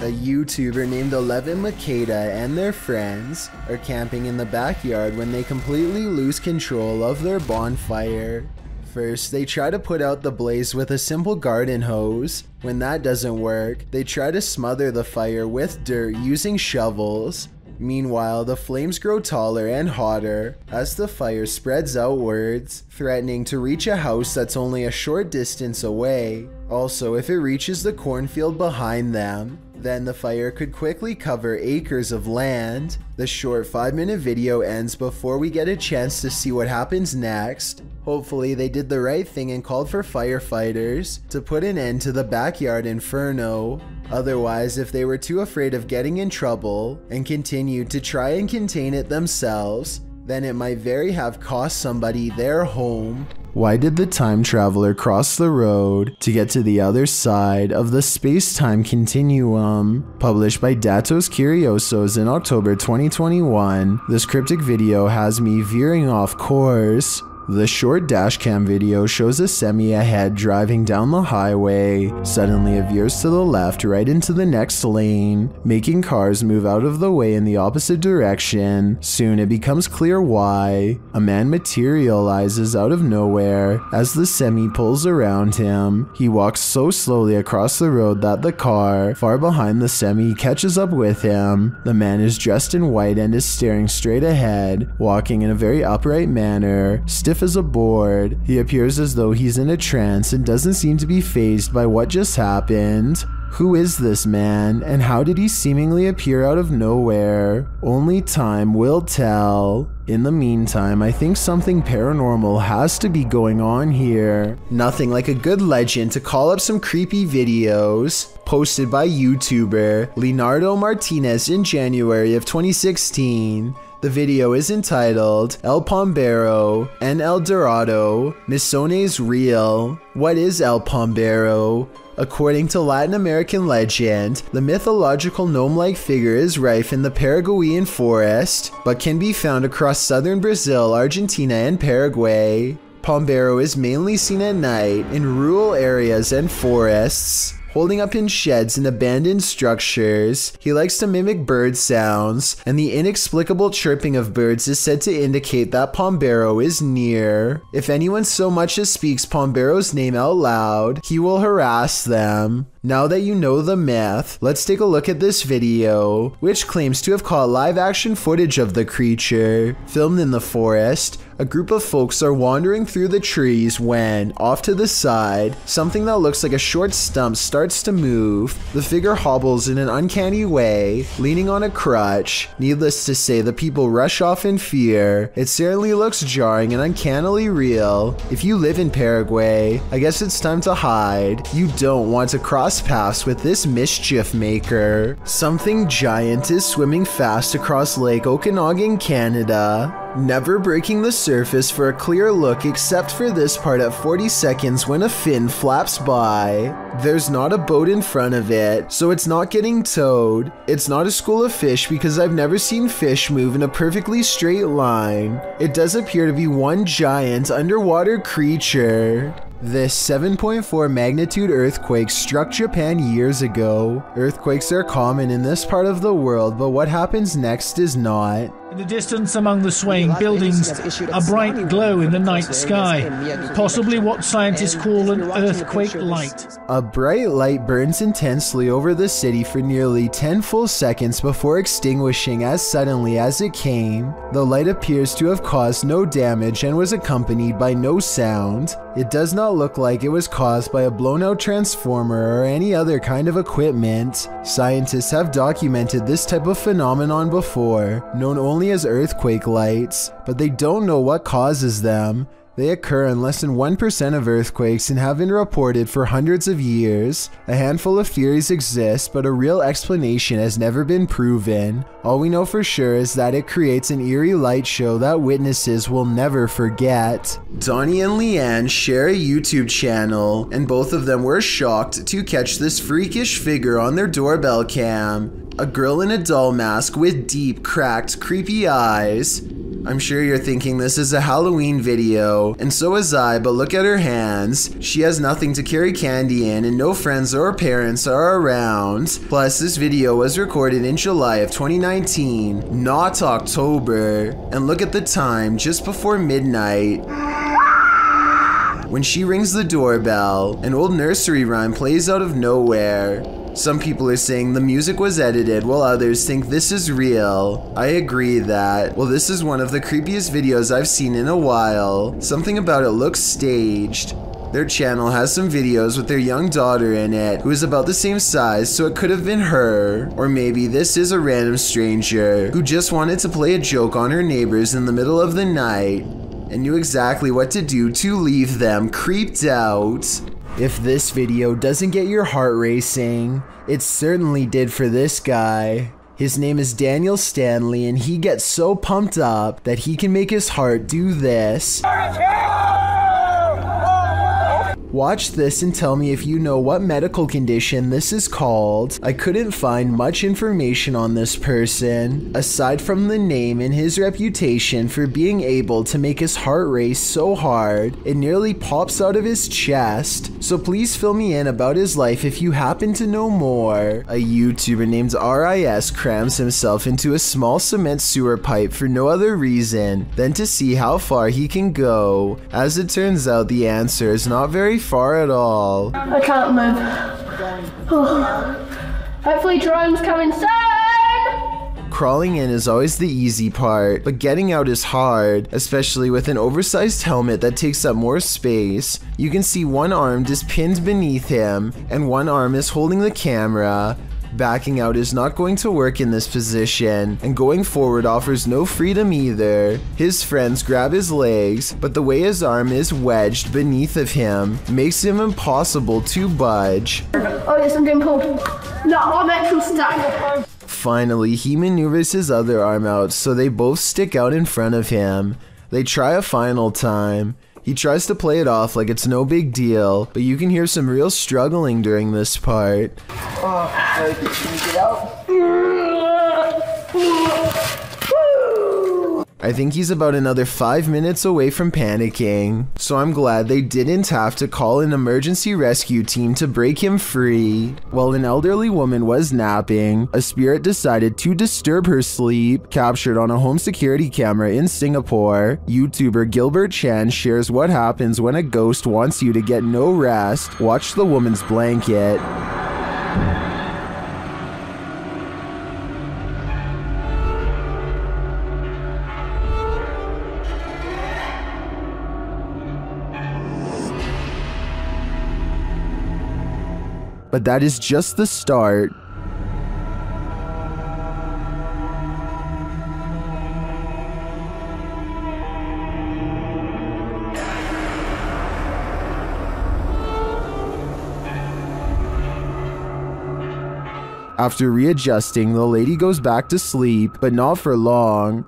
A YouTuber named Eleven Makeda and their friends are camping in the backyard when they completely lose control of their bonfire. First, they try to put out the blaze with a simple garden hose. When that doesn't work, they try to smother the fire with dirt using shovels. Meanwhile, the flames grow taller and hotter as the fire spreads outwards, threatening to reach a house that's only a short distance away. Also, if it reaches the cornfield behind them, then the fire could quickly cover acres of land. The short 5-minute video ends before we get a chance to see what happens next. Hopefully they did the right thing and called for firefighters to put an end to the backyard inferno. Otherwise, if they were too afraid of getting in trouble and continued to try and contain it themselves, then it might very have cost somebody their home. Why did the time traveler cross the road to get to the other side of the space-time continuum? Published by Datos Curiosos in October 2021, this cryptic video has me veering off course. The short dashcam video shows a semi ahead driving down the highway. Suddenly it veers to the left right into the next lane, making cars move out of the way in the opposite direction. Soon it becomes clear why. A man materializes out of nowhere as the semi pulls around him. He walks so slowly across the road that the car, far behind the semi, catches up with him. The man is dressed in white and is staring straight ahead, walking in a very upright manner, stiff as a board. He appears as though he's in a trance and doesn't seem to be fazed by what just happened. Who is this man, and how did he seemingly appear out of nowhere? Only time will tell. In the meantime, I think something paranormal has to be going on here. Nothing like a good legend to call up some creepy videos. Posted by YouTuber Leonardo Martinez in January of 2016. The video is entitled El Pombero and El Dorado, Misone's Real. What is El Pombero? According to Latin American legend, the mythological gnome-like figure is rife in the Paraguayan forest, but can be found across southern Brazil, Argentina, and Paraguay. Pombero is mainly seen at night in rural areas and forests, holding up in sheds and abandoned structures. He likes to mimic bird sounds, and the inexplicable chirping of birds is said to indicate that Pombero is near. If anyone so much as speaks Pombero's name out loud, he will harass them. Now that you know the myth, let's take a look at this video, which claims to have caught live-action footage of the creature. Filmed in the forest, a group of folks are wandering through the trees when, off to the side, something that looks like a short stump starts to move. The figure hobbles in an uncanny way, leaning on a crutch. Needless to say, the people rush off in fear. It certainly looks jarring and uncannily real. If you live in Paraguay, I guess it's time to hide. You don't want to cross paths with this mischief maker. Something giant is swimming fast across Lake Okanagan, Canada, never breaking the surface for a clear look except for this part at 40 seconds when a fin flaps by. There's not a boat in front of it, so it's not getting towed. It's not a school of fish because I've never seen fish move in a perfectly straight line. It does appear to be one giant underwater creature. This 7.4 magnitude earthquake struck Japan years ago. Earthquakes are common in this part of the world, but what happens next is not. In the distance among the swaying buildings, a bright glow in the night sky, possibly what scientists call an earthquake light. A bright light burns intensely over the city for nearly 10 full seconds before extinguishing as suddenly as it came. The light appears to have caused no damage and was accompanied by no sound. It does not look like it was caused by a blown-out transformer or any other kind of equipment. Scientists have documented this type of phenomenon before, known only as earthquake lights, but they don't know what causes them. They occur in less than 1% of earthquakes and have been reported for hundreds of years. A handful of theories exist, but a real explanation has never been proven. All we know for sure is that it creates an eerie light show that witnesses will never forget. Donnie and Leanne share a YouTube channel, and both of them were shocked to catch this freakish figure on their doorbell cam. A girl in a doll mask with deep, cracked, creepy eyes. I'm sure you're thinking this is a Halloween video, and so is I, but look at her hands. She has nothing to carry candy in, and no friends or parents are around. Plus, this video was recorded in July of 2019, not October. And look at the time, just before midnight. When she rings the doorbell, an old nursery rhyme plays out of nowhere. Some people are saying the music was edited, while others think this is real. I agree that, well, this is one of the creepiest videos I've seen in a while. Something about it looks staged. Their channel has some videos with their young daughter in it, who is about the same size, so it could have been her. Or maybe this is a random stranger who just wanted to play a joke on her neighbors in the middle of the night and knew exactly what to do to leave them creeped out. If this video doesn't get your heart racing, it certainly did for this guy. His name is Daniel Stanley, and he gets so pumped up that he can make his heart do this. Watch this and tell me if you know what medical condition this is called. I couldn't find much information on this person, aside from the name and his reputation for being able to make his heart race so hard it nearly pops out of his chest. So please fill me in about his life if you happen to know more. A YouTuber named RIS crams himself into a small cement sewer pipe for no other reason than to see how far he can go. As it turns out, the answer is not very far at all. I can't move. Oh. Hopefully drones coming soon! Crawling in is always the easy part, but getting out is hard, especially with an oversized helmet that takes up more space. You can see one arm is pinned beneath him, and one arm is holding the camera. Backing out is not going to work in this position, and going forward offers no freedom either. His friends grab his legs, but the way his arm is wedged beneath of him makes him impossible to budge. Oh yes, I'm getting pulled. No, I'm actually stuck. Finally, he maneuvers his other arm out so they both stick out in front of him. They try a final time. He tries to play it off like it's no big deal, but you can hear some real struggling during this part. Oh, sorry, can you get out? I think he's about another 5 minutes away from panicking, so I'm glad they didn't have to call an emergency rescue team to break him free. While an elderly woman was napping, a spirit decided to disturb her sleep. Captured on a home security camera in Singapore, YouTuber Gilbert Chan shares what happens when a ghost wants you to get no rest. Watch the woman's blanket. But that is just the start. After readjusting, the lady goes back to sleep, but not for long.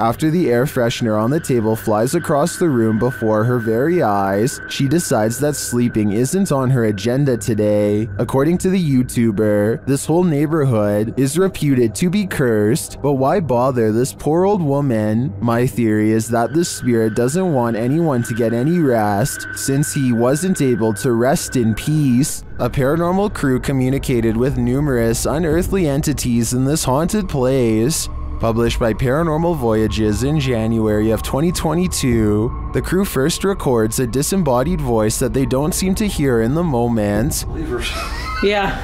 After the air freshener on the table flies across the room before her very eyes, she decides that sleeping isn't on her agenda today. According to the YouTuber, this whole neighborhood is reputed to be cursed, but why bother this poor old woman? My theory is that this spirit doesn't want anyone to get any rest, since he wasn't able to rest in peace. A paranormal crew communicated with numerous unearthly entities in this haunted place. Published by Paranormal Voyages in January of 2022, the crew first records a disembodied voice that they don't seem to hear in the moment. Yeah.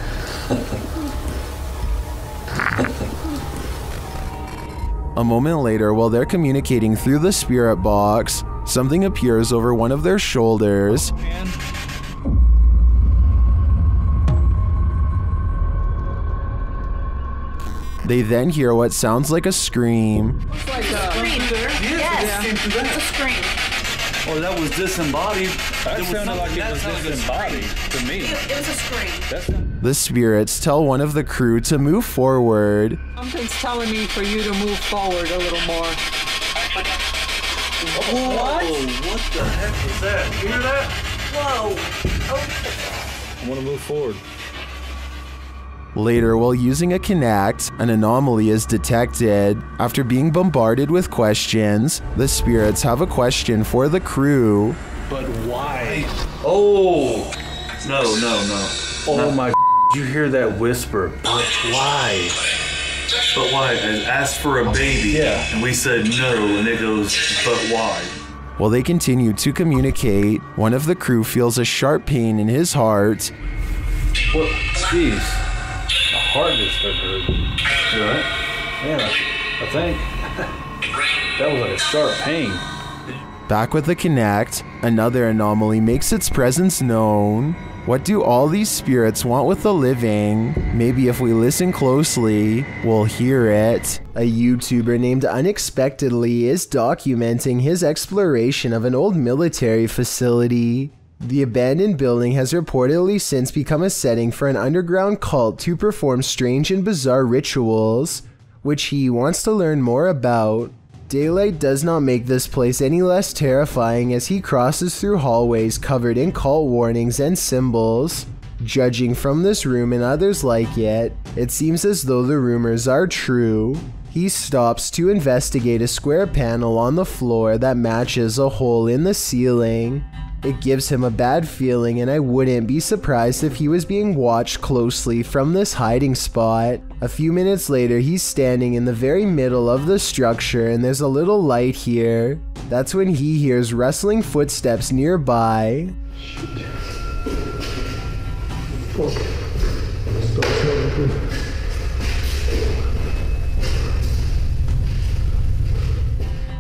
A moment later, while they're communicating through the spirit box, something appears over one of their shoulders. Oh, they then hear what sounds like a scream. It's like a scream. Yes, it's a scream. Oh, that was disembodied. That sounded like it was disembodied to me. It was a scream. The spirits tell one of the crew to move forward. Something's telling me for you to move forward a little more. Whoa, what? Whoa, what the heck was that? You hear that? Whoa. Oh. I want to move forward. Later, while using a Kinect, an anomaly is detected. After being bombarded with questions, the spirits have a question for the crew. But why? Oh! No, no, no. Oh no. My you hear that whisper. But why? But why? And asked for a baby. Yeah. And we said no, and it goes, but why? While they continue to communicate, one of the crew feels a sharp pain in his heart. What? Jeez. Hardness I've heard. You alright? Yeah, I think. That was like a sharp pain. Back with the Kinect, another anomaly makes its presence known. What do all these spirits want with the living? Maybe if we listen closely, we'll hear it. A YouTuber named Unexpectedly is documenting his exploration of an old military facility. The abandoned building has reportedly since become a setting for an underground cult to perform strange and bizarre rituals, which he wants to learn more about. Daylight does not make this place any less terrifying as he crosses through hallways covered in cult warnings and symbols. Judging from this room and others like it, it seems as though the rumors are true. He stops to investigate a square panel on the floor that matches a hole in the ceiling. It gives him a bad feeling, and I wouldn't be surprised if he was being watched closely from this hiding spot. A few minutes later, he's standing in the very middle of the structure and there's a little light here. That's when he hears rustling footsteps nearby.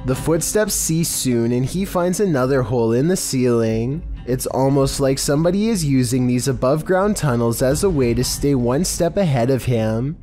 The footsteps cease soon and he finds another hole in the ceiling. It's almost like somebody is using these above ground tunnels as a way to stay one step ahead of him.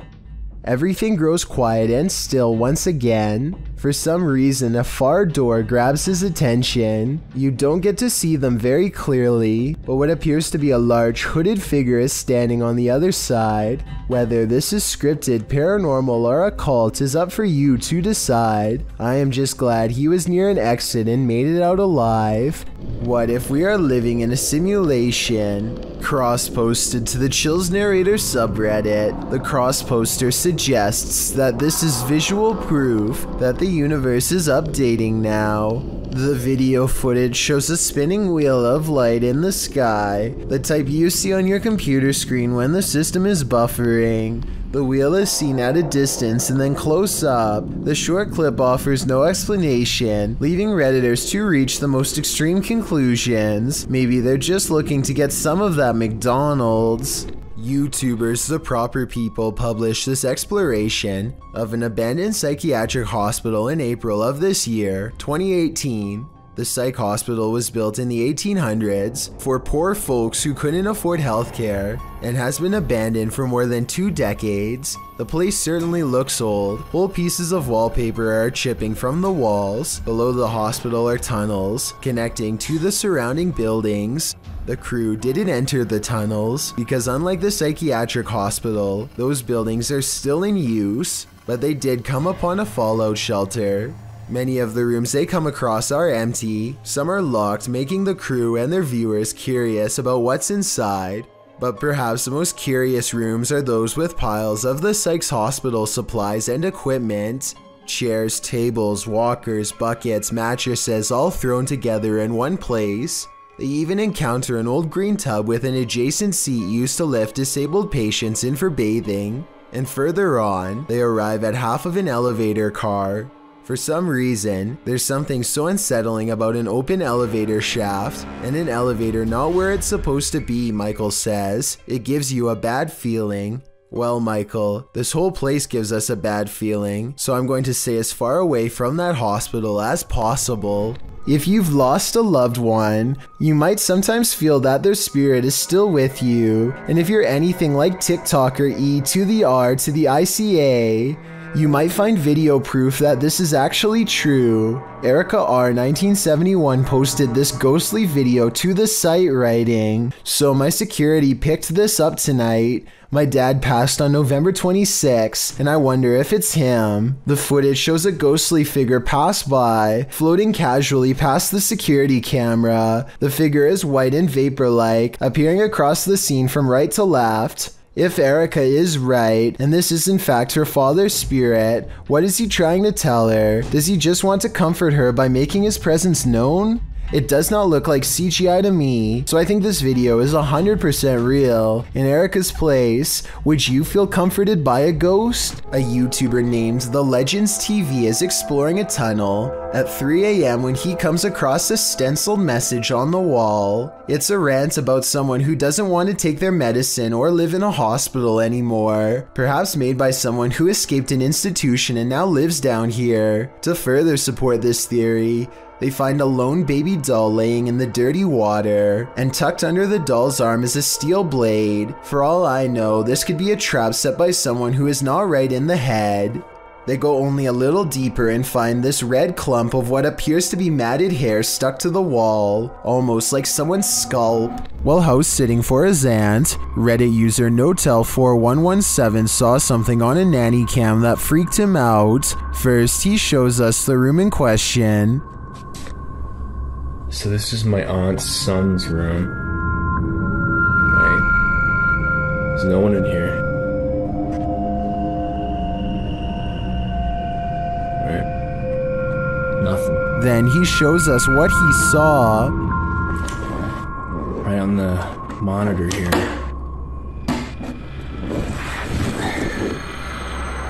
Everything grows quiet and still once again. For some reason, a far door grabs his attention. You don't get to see them very clearly, but what appears to be a large hooded figure is standing on the other side. Whether this is scripted, paranormal, or a cult is up for you to decide. I am just glad he was near an exit and made it out alive. What if we are living in a simulation? Cross-posted to the Chills Narrator subreddit, the cross-poster suggests that this is visual proof that the universe is updating now. The video footage shows a spinning wheel of light in the sky, the type you see on your computer screen when the system is buffering. The wheel is seen at a distance and then close up. The short clip offers no explanation, leaving Redditors to reach the most extreme conclusions. Maybe they're just looking to get some of that McDonald's. YouTubers The Proper People published this exploration of an abandoned psychiatric hospital in April of this year, 2018. The Sykes Hospital was built in the 1800s for poor folks who couldn't afford healthcare and has been abandoned for more than 2 decades. The place certainly looks old. Whole pieces of wallpaper are chipping from the walls. Below the hospital are tunnels connecting to the surrounding buildings. The crew didn't enter the tunnels because unlike the psychiatric hospital, those buildings are still in use, but they did come upon a fallout shelter. Many of the rooms they come across are empty, some are locked, making the crew and their viewers curious about what's inside. But perhaps the most curious rooms are those with piles of the Sykes Hospital supplies and equipment. Chairs, tables, walkers, buckets, mattresses all thrown together in one place. They even encounter an old green tub with an adjacent seat used to lift disabled patients in for bathing. And further on, they arrive at half of an elevator car. For some reason, there's something so unsettling about an open elevator shaft and an elevator not where it's supposed to be, Michael says. It gives you a bad feeling. Well, Michael, this whole place gives us a bad feeling, so I'm going to stay as far away from that hospital as possible. If you've lost a loved one, you might sometimes feel that their spirit is still with you. And if you're anything like TikToker E to the R to the ICA, You might find video proof that this is actually true. Erica R. 1971 posted this ghostly video to the site writing, "So my security picked this up tonight. My dad passed on November 26, and I wonder if it's him." The footage shows a ghostly figure pass by, floating casually past the security camera. The figure is white and vapor-like, appearing across the scene from right to left. If Erica is right, and this is in fact her father's spirit, what is he trying to tell her? Does he just want to comfort her by making his presence known? It does not look like CGI to me, so I think this video is 100% real. In Erica's place, would you feel comforted by a ghost? A YouTuber named TheLegendsTV is exploring a tunnel at 3 AM when he comes across a stenciled message on the wall. It's a rant about someone who doesn't want to take their medicine or live in a hospital anymore, perhaps made by someone who escaped an institution and now lives down here. To further support this theory, they find a lone baby doll laying in the dirty water, and tucked under the doll's arm is a steel blade. For all I know, this could be a trap set by someone who is not right in the head. They go only a little deeper and find this red clump of what appears to be matted hair stuck to the wall, almost like someone's scalp. While house-sitting for his aunt, Reddit user Notel4117 saw something on a nanny cam that freaked him out. First, he shows us the room in question. So this is my aunt's son's room, right? There's no one in here. Right? Nothing. Then he shows us what he saw. Right on the monitor here.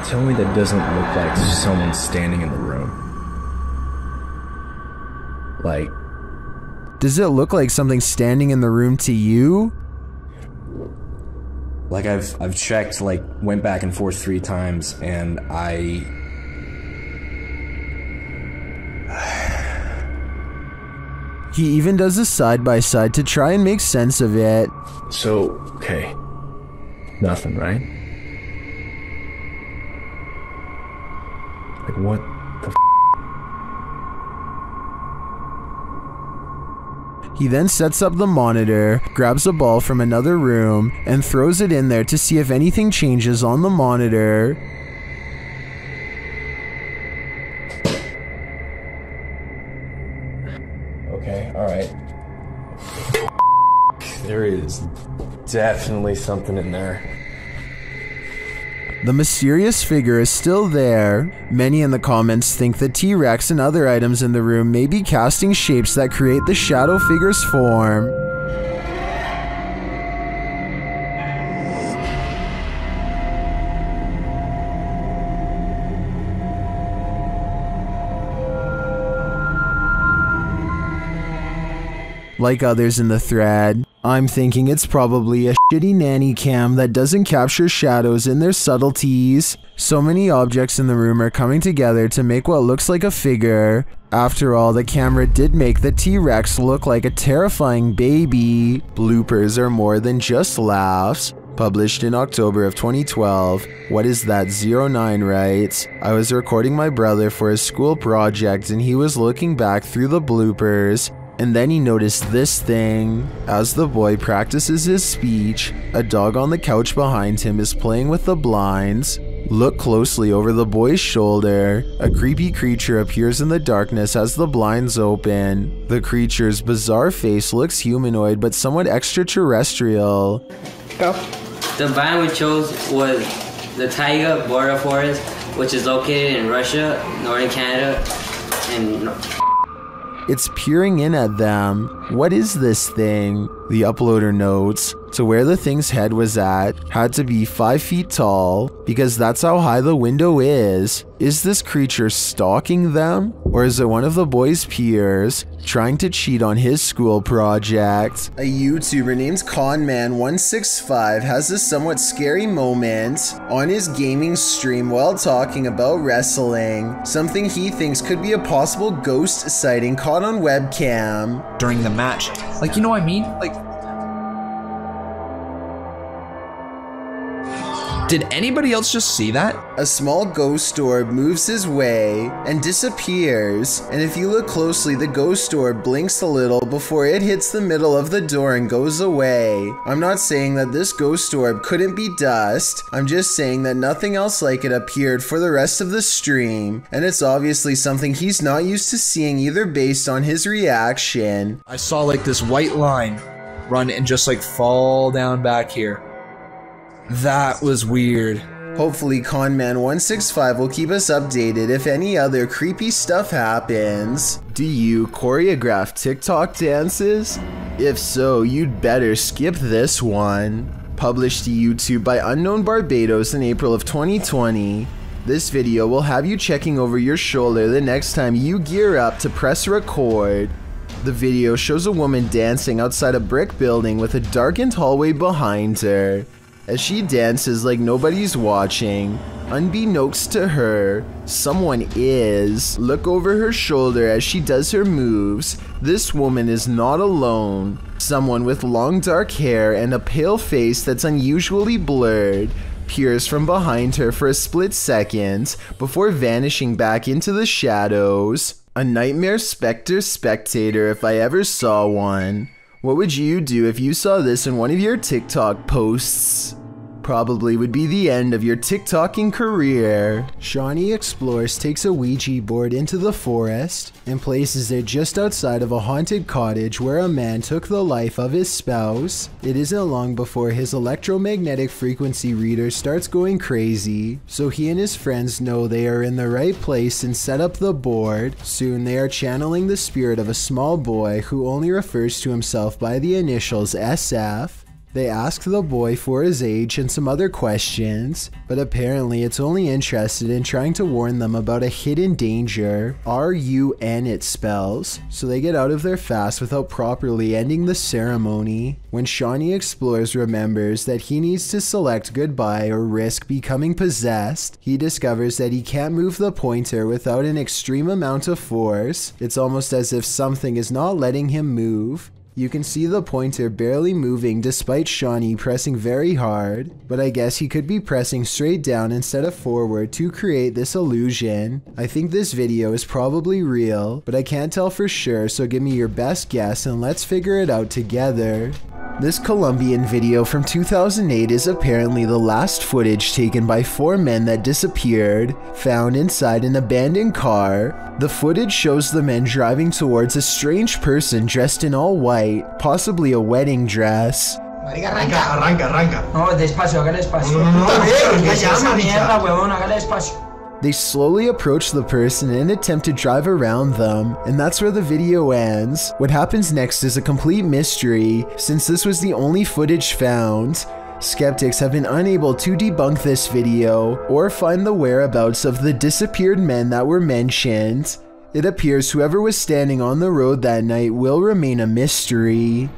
Tell me that doesn't look like someone standing in the room. Like... does it look like something standing in the room to you? Like I've checked, like went back and forth 3 times, and I... He even does a side-by-side to try and make sense of it. So, okay. Nothing, right? Like what the f***? He then sets up the monitor, grabs a ball from another room, and throws it in there to see if anything changes on the monitor. Okay, alright. There is definitely something in there. The mysterious figure is still there. Many in the comments think the T-Rex and other items in the room may be casting shapes that create the shadow figure's form. Like others in the thread, I'm thinking it's probably a shitty nanny cam that doesn't capture shadows in their subtleties. So many objects in the room are coming together to make what looks like a figure. After all, the camera did make the T-Rex look like a terrifying baby. Bloopers are more than just laughs. Published in October of 2012, What Is That 09 writes, "I was recording my brother for his school project and he was looking back through the bloopers. And then he noticed this thing." As the boy practices his speech, a dog on the couch behind him is playing with the blinds. Look closely over the boy's shoulder. A creepy creature appears in the darkness as the blinds open. The creature's bizarre face looks humanoid but somewhat extraterrestrial. Go. The biome we chose was the taiga boreal forest, which is located in Russia, northern Canada, and... It's peering in at them. What is this thing? The uploader notes, "To where the thing's head was at had to be 5 feet tall, because that's how high the window is." Is this creature stalking them? Or is it one of the boy's peers trying to cheat on his school project? A YouTuber named Conman165 has a somewhat scary moment on his gaming stream while talking about wrestling, something he thinks could be a possible ghost sighting caught on webcam. During the match, like, you know what I mean? Like, Did anybody else just see that? A small ghost orb moves his way and disappears, and if you look closely, the ghost orb blinks a little before it hits the middle of the door and goes away. I'm not saying that this ghost orb couldn't be dust, I'm just saying that nothing else like it appeared for the rest of the stream, and it's obviously something he's not used to seeing either based on his reaction. I saw like this white line run and just like fall down back here. That was weird. Hopefully Conman165 will keep us updated if any other creepy stuff happens. Do you choreograph TikTok dances? If so, you'd better skip this one. Published to YouTube by Unknown Barbados in April of 2020. This video will have you checking over your shoulder the next time you gear up to press record. The video shows a woman dancing outside a brick building with a darkened hallway behind her. As she dances like nobody's watching, unbeknownst to her, someone is. Look over her shoulder as she does her moves. This woman is not alone. Someone with long dark hair and a pale face that's unusually blurred appears from behind her for a split second before vanishing back into the shadows. A nightmare spectator if I ever saw one. What would you do if you saw this in one of your TikTok posts? Probably would be the end of your TikToking career. Shawnee Explores takes a Ouija board into the forest and places it just outside of a haunted cottage where a man took the life of his spouse. It isn't long before his electromagnetic frequency reader starts going crazy, so he and his friends know they are in the right place and set up the board. Soon they are channeling the spirit of a small boy who only refers to himself by the initials SF. They ask the boy for his age and some other questions, but apparently it's only interested in trying to warn them about a hidden danger. R-U-N it spells, so they get out of their fast without properly ending the ceremony. When Shawnee Explores remembers that he needs to select goodbye or risk becoming possessed, he discovers that he can't move the pointer without an extreme amount of force. It's almost as if something is not letting him move. You can see the pointer barely moving despite Shawnee pressing very hard, but I guess he could be pressing straight down instead of forward to create this illusion. I think this video is probably real, but I can't tell for sure, so give me your best guess and let's figure it out together. This Colombian video from 2008 is apparently the last footage taken by four men that disappeared, found inside an abandoned car. The footage shows the men driving towards a strange person dressed in all white, possibly a wedding dress. Arranca, arranca, arranca. No, despacio, hágale despacio. No, they slowly approach the person in an attempt to drive around them, and that's where the video ends. What happens next is a complete mystery, since this was the only footage found. Skeptics have been unable to debunk this video or find the whereabouts of the disappeared men that were mentioned. It appears whoever was standing on the road that night will remain a mystery.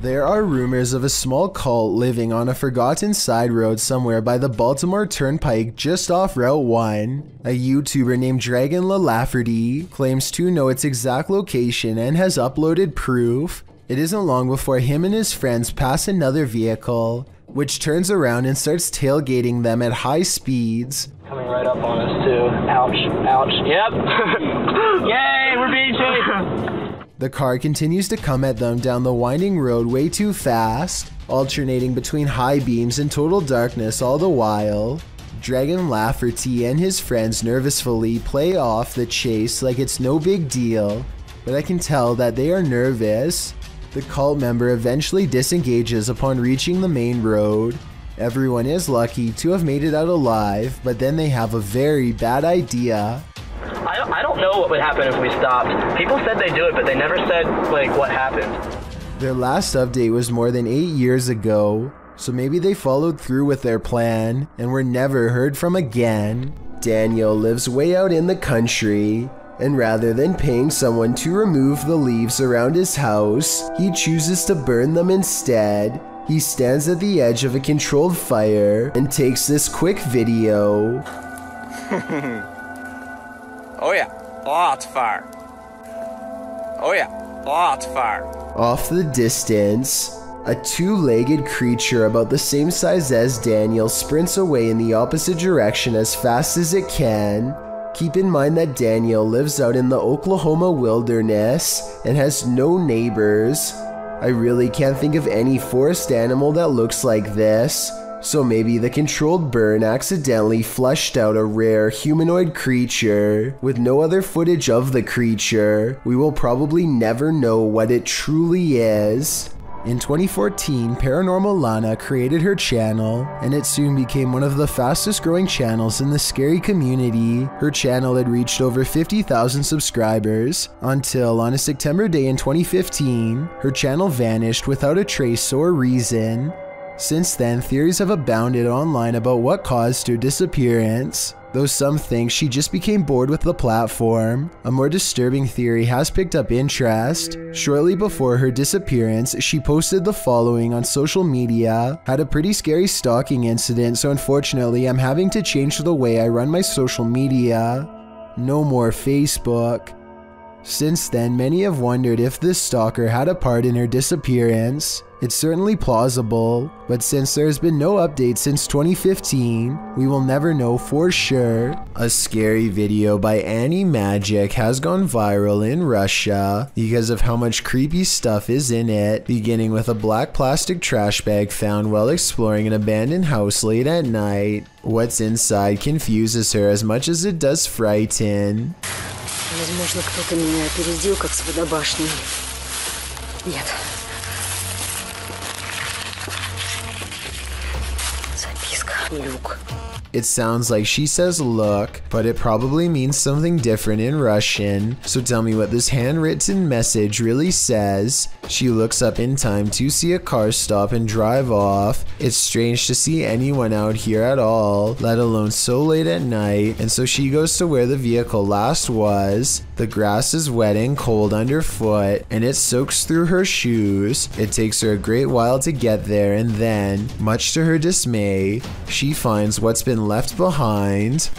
There are rumors of a small cult living on a forgotten side road somewhere by the Baltimore Turnpike just off Route 1. A YouTuber named Dragon La Lafferty claims to know its exact location and has uploaded proof. It isn't long before him and his friends pass another vehicle, which turns around and starts tailgating them at high speeds. Coming right up on us too. Ouch, ouch, yep. Yay, we're being chased. The car continues to come at them down the winding road way too fast, alternating between high beams and total darkness all the while. Dragon Lafferty and his friends nervously play off the chase like it's no big deal, but I can tell that they are nervous. The cult member eventually disengages upon reaching the main road. Everyone is lucky to have made it out alive, but then they have a very bad idea. I don't know what would happen if we stopped. People said they do it, but they never said, like, what happened. Their last update was more than 8 years ago, so maybe they followed through with their plan and were never heard from again. Daniel lives way out in the country, and rather than paying someone to remove the leaves around his house, he chooses to burn them instead. He stands at the edge of a controlled fire and takes this quick video. Oh yeah, hot fire. Oh yeah, hot fire. Off the distance, A two-legged creature about the same size as Daniel sprints away in the opposite direction as fast as it can. Keep in mind that Daniel lives out in the Oklahoma wilderness and has no neighbors. I really can't think of any forest animal that looks like this, so maybe the controlled burn accidentally flushed out a rare humanoid creature. With no other footage of the creature, we will probably never know what it truly is. In 2014, Paranormal Lana created her channel, and it soon became one of the fastest growing channels in the scary community. Her channel had reached over 50,000 subscribers, until on a September day in 2015, her channel vanished without a trace or reason. Since then, theories have abounded online about what caused her disappearance. Though some think she just became bored with the platform, a more disturbing theory has picked up interest. Shortly before her disappearance, she posted the following on social media: "Had a pretty scary stalking incident, so unfortunately I'm having to change the way I run my social media. No more Facebook." Since then, many have wondered if this stalker had a part in her disappearance. It's certainly plausible, but since there's been no update since 2015, we will never know for sure. A scary video by Annie Magic has gone viral in Russia because of how much creepy stuff is in it, beginning with a black plastic trash bag found while exploring an abandoned house late at night. What's inside confuses her as much as it does frighten. Возможно, кто-то меня опередил, как с водобашней. Нет. It sounds like she says look, but it probably means something different in Russian. So tell me what this handwritten message really says. She looks up in time to see a car stop and drive off. It's strange to see anyone out here at all, let alone so late at night, and so she goes to where the vehicle last was. The grass is wet and cold underfoot, and it soaks through her shoes. It takes her a great while to get there, and then, much to her dismay, she finds what's been left behind.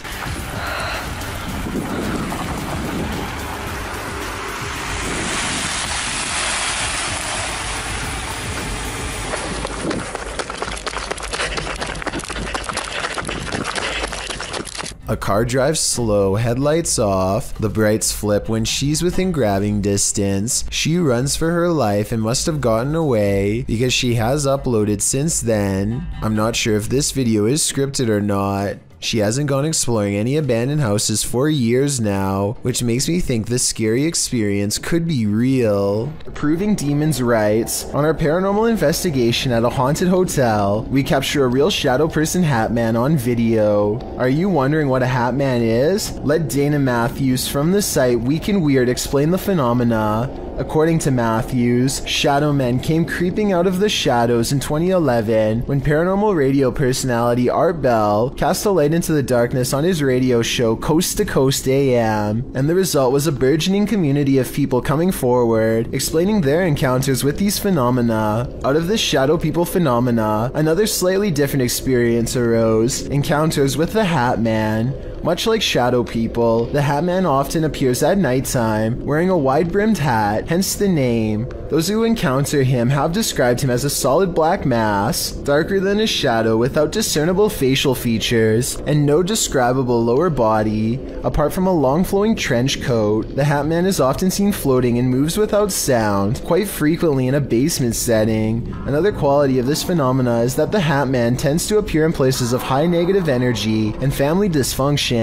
A car drives slow, headlights off, the brights flip when she's within grabbing distance. She runs for her life and must have gotten away because she has uploaded since then. I'm not sure if this video is scripted or not. She hasn't gone exploring any abandoned houses for years now, which makes me think this scary experience could be real. Proving demons' rights. On our paranormal investigation at a haunted hotel, we capture a real shadow person Hat Man on video. Are you wondering what a Hat Man is? Let Dana Matthews from the site Weak and Weird explain the phenomena. According to Matthews, shadow men came creeping out of the shadows in 2011 when paranormal radio personality Art Bell cast a light into the darkness on his radio show Coast to Coast AM, and the result was a burgeoning community of people coming forward, explaining their encounters with these phenomena. Out of this shadow people phenomena, another slightly different experience arose: encounters with the Hat Man. Much like shadow people, the Hat Man often appears at nighttime, wearing a wide-brimmed hat, hence the name. Those who encounter him have described him as a solid black mass, darker than a shadow, without discernible facial features, and no describable lower body. Apart from a long flowing trench coat, the Hat Man is often seen floating and moves without sound, quite frequently in a basement setting. Another quality of this phenomena is that the Hat Man tends to appear in places of high negative energy and family dysfunction.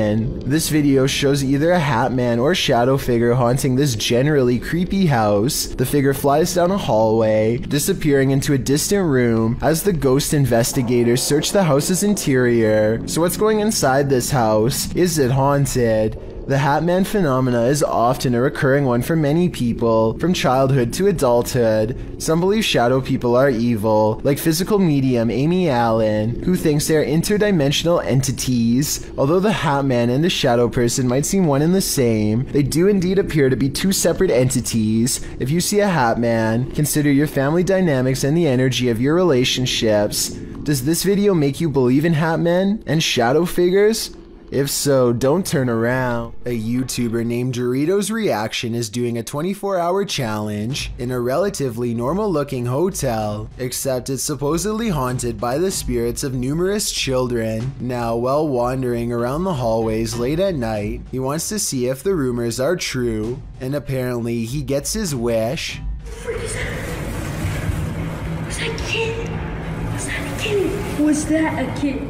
This video shows either a Hat Man or shadow figure haunting this generally creepy house. The figure flies down a hallway, disappearing into a distant room as the ghost investigators search the house's interior. So what's going inside this house? Is it haunted? The Hat Man phenomena is often a recurring one for many people, from childhood to adulthood. Some believe shadow people are evil, like physical medium Amy Allen, who thinks they are interdimensional entities. Although the Hat Man and the shadow person might seem one and the same, they do indeed appear to be two separate entities. If you see a Hat Man, consider your family dynamics and the energy of your relationships. Does this video make you believe in Hat Men and shadow figures? If so, don't turn around. A YouTuber named Doritos Reaction is doing a 24-hour challenge in a relatively normal-looking hotel, except it's supposedly haunted by the spirits of numerous children. Now, while wandering around the hallways late at night, he wants to see if the rumors are true, and apparently he gets his wish. Was that a kid?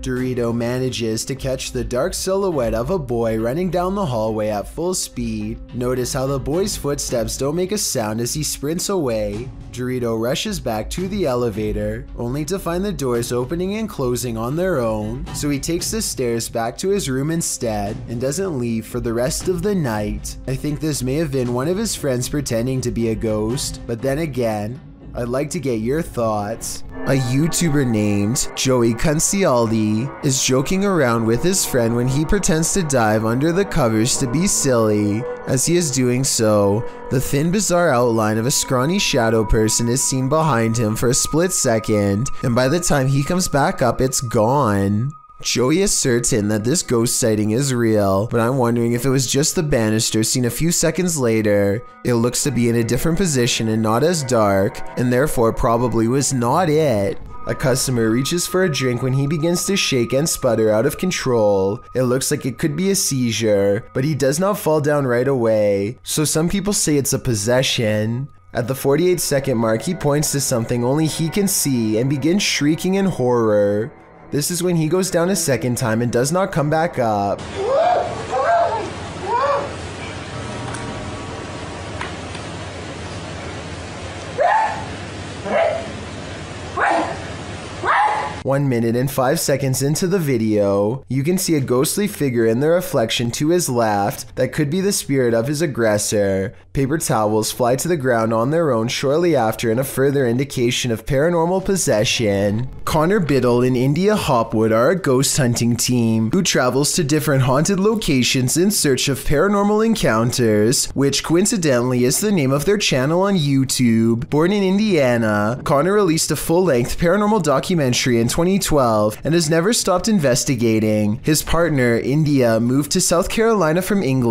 Dorito manages to catch the dark silhouette of a boy running down the hallway at full speed. Notice how the boy's footsteps don't make a sound as he sprints away. Dorito rushes back to the elevator, only to find the doors opening and closing on their own, so he takes the stairs back to his room instead and doesn't leave for the rest of the night. I think this may have been one of his friends pretending to be a ghost, but then again, I'd like to get your thoughts. A YouTuber named Joey Cuncialdi is joking around with his friend when he pretends to dive under the covers to be silly. As he is doing so, the thin, bizarre outline of a scrawny shadow person is seen behind him for a split second, and by the time he comes back up, it's gone. Joey is certain that this ghost sighting is real, but I'm wondering if it was just the banister seen a few seconds later. It looks to be in a different position and not as dark, and therefore probably was not it. A customer reaches for a drink when he begins to shake and sputter out of control. It looks like it could be a seizure, but he does not fall down right away, so some people say it's a possession. At the 48-second mark, he points to something only he can see and begins shrieking in horror. This is when he goes down a second time and does not come back up. One minute and 5 seconds into the video, you can see a ghostly figure in the reflection to his left that could be the spirit of his aggressor. Paper towels fly to the ground on their own shortly after in a further indication of paranormal possession. Connor Biddle and India Hopwood are a ghost hunting team who travels to different haunted locations in search of paranormal encounters, which coincidentally is the name of their channel on YouTube. Born in Indiana, Connor released a full-length paranormal documentary in 2012 and has never stopped investigating. His partner, India, moved to South Carolina from England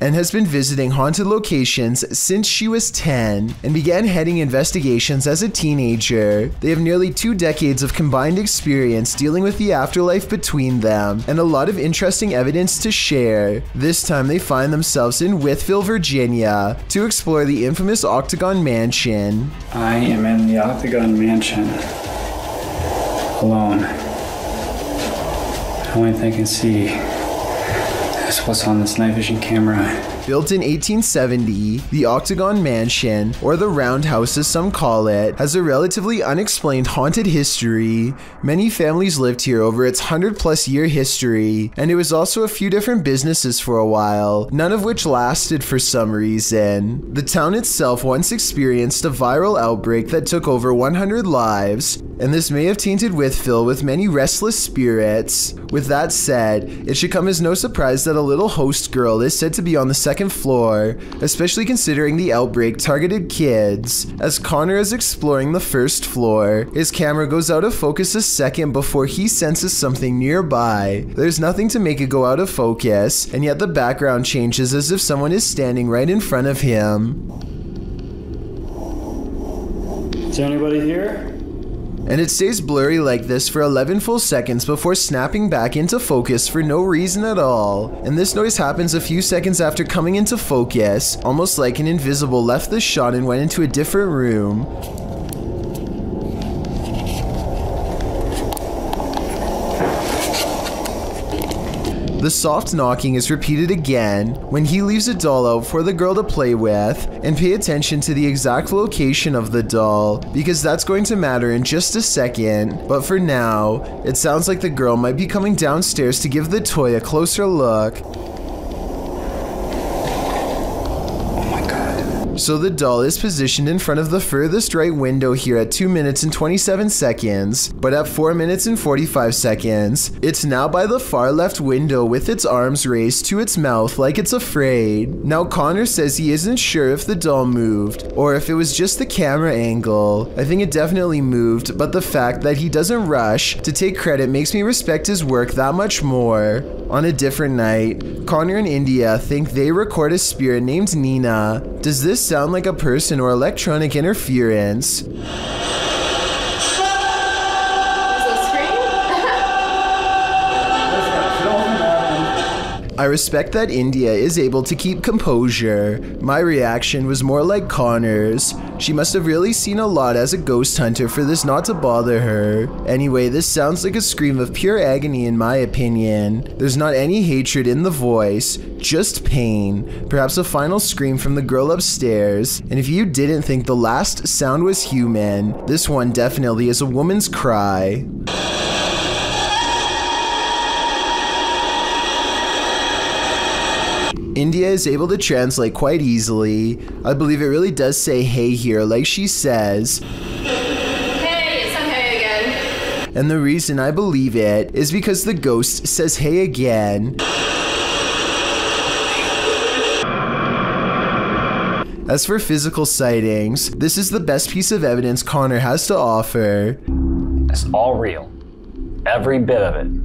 and has been visiting haunted locations since she was 10 and began heading investigations as a teenager. They have nearly 2 decades of combined experience dealing with the afterlife between them and a lot of interesting evidence to share. This time they find themselves in Wytheville, Virginia to explore the infamous Octagon Mansion. I am in the Octagon Mansion. Alone. The only thing I can see is what's on this night vision camera. Built in 1870, the Octagon Mansion, or the Roundhouse as some call it, has a relatively unexplained haunted history. Many families lived here over its 100-plus-year history, and it was also a few different businesses for a while, none of which lasted for some reason. The town itself once experienced a viral outbreak that took over 100 lives, and this may have tainted Wytheville with many restless spirits. With that said, it should come as no surprise that a little host girl is said to be on the second floor, especially considering the outbreak targeted kids. As Connor is exploring the first floor, his camera goes out of focus a second before he senses something nearby. There's nothing to make it go out of focus, and yet the background changes as if someone is standing right in front of him. Is there anybody here? And it stays blurry like this for 11 full seconds before snapping back into focus for no reason at all. And this noise happens a few seconds after coming into focus, almost like an invisible left the shot and went into a different room. The soft knocking is repeated again when he leaves a doll out for the girl to play with, and pay attention to the exact location of the doll because that's going to matter in just a second. But for now, it sounds like the girl might be coming downstairs to give the toy a closer look. So the doll is positioned in front of the furthest right window here at 2 minutes and 27 seconds, but at 4 minutes and 45 seconds, it's now by the far left window with its arms raised to its mouth like it's afraid. Now Connor says he isn't sure if the doll moved or if it was just the camera angle. I think it definitely moved, but the fact that he doesn't rush to take credit makes me respect his work that much more. On a different night, Connor and India think they record a spirit named Nina. Does this sound like a person or electronic interference? I respect that India is able to keep composure. My reaction was more like Connor's. She must have really seen a lot as a ghost hunter for this not to bother her. Anyway, this sounds like a scream of pure agony in my opinion. There's not any hatred in the voice, just pain. Perhaps a final scream from the girl upstairs. And if you didn't think the last sound was human, this one definitely is a woman's cry. India is able to translate quite easily. I believe it really does say hey here, like she says. Hey, it's okay again. And the reason I believe it is because the ghost says hey again. As for physical sightings, this is the best piece of evidence Connor has to offer. It's all real. Every bit of it.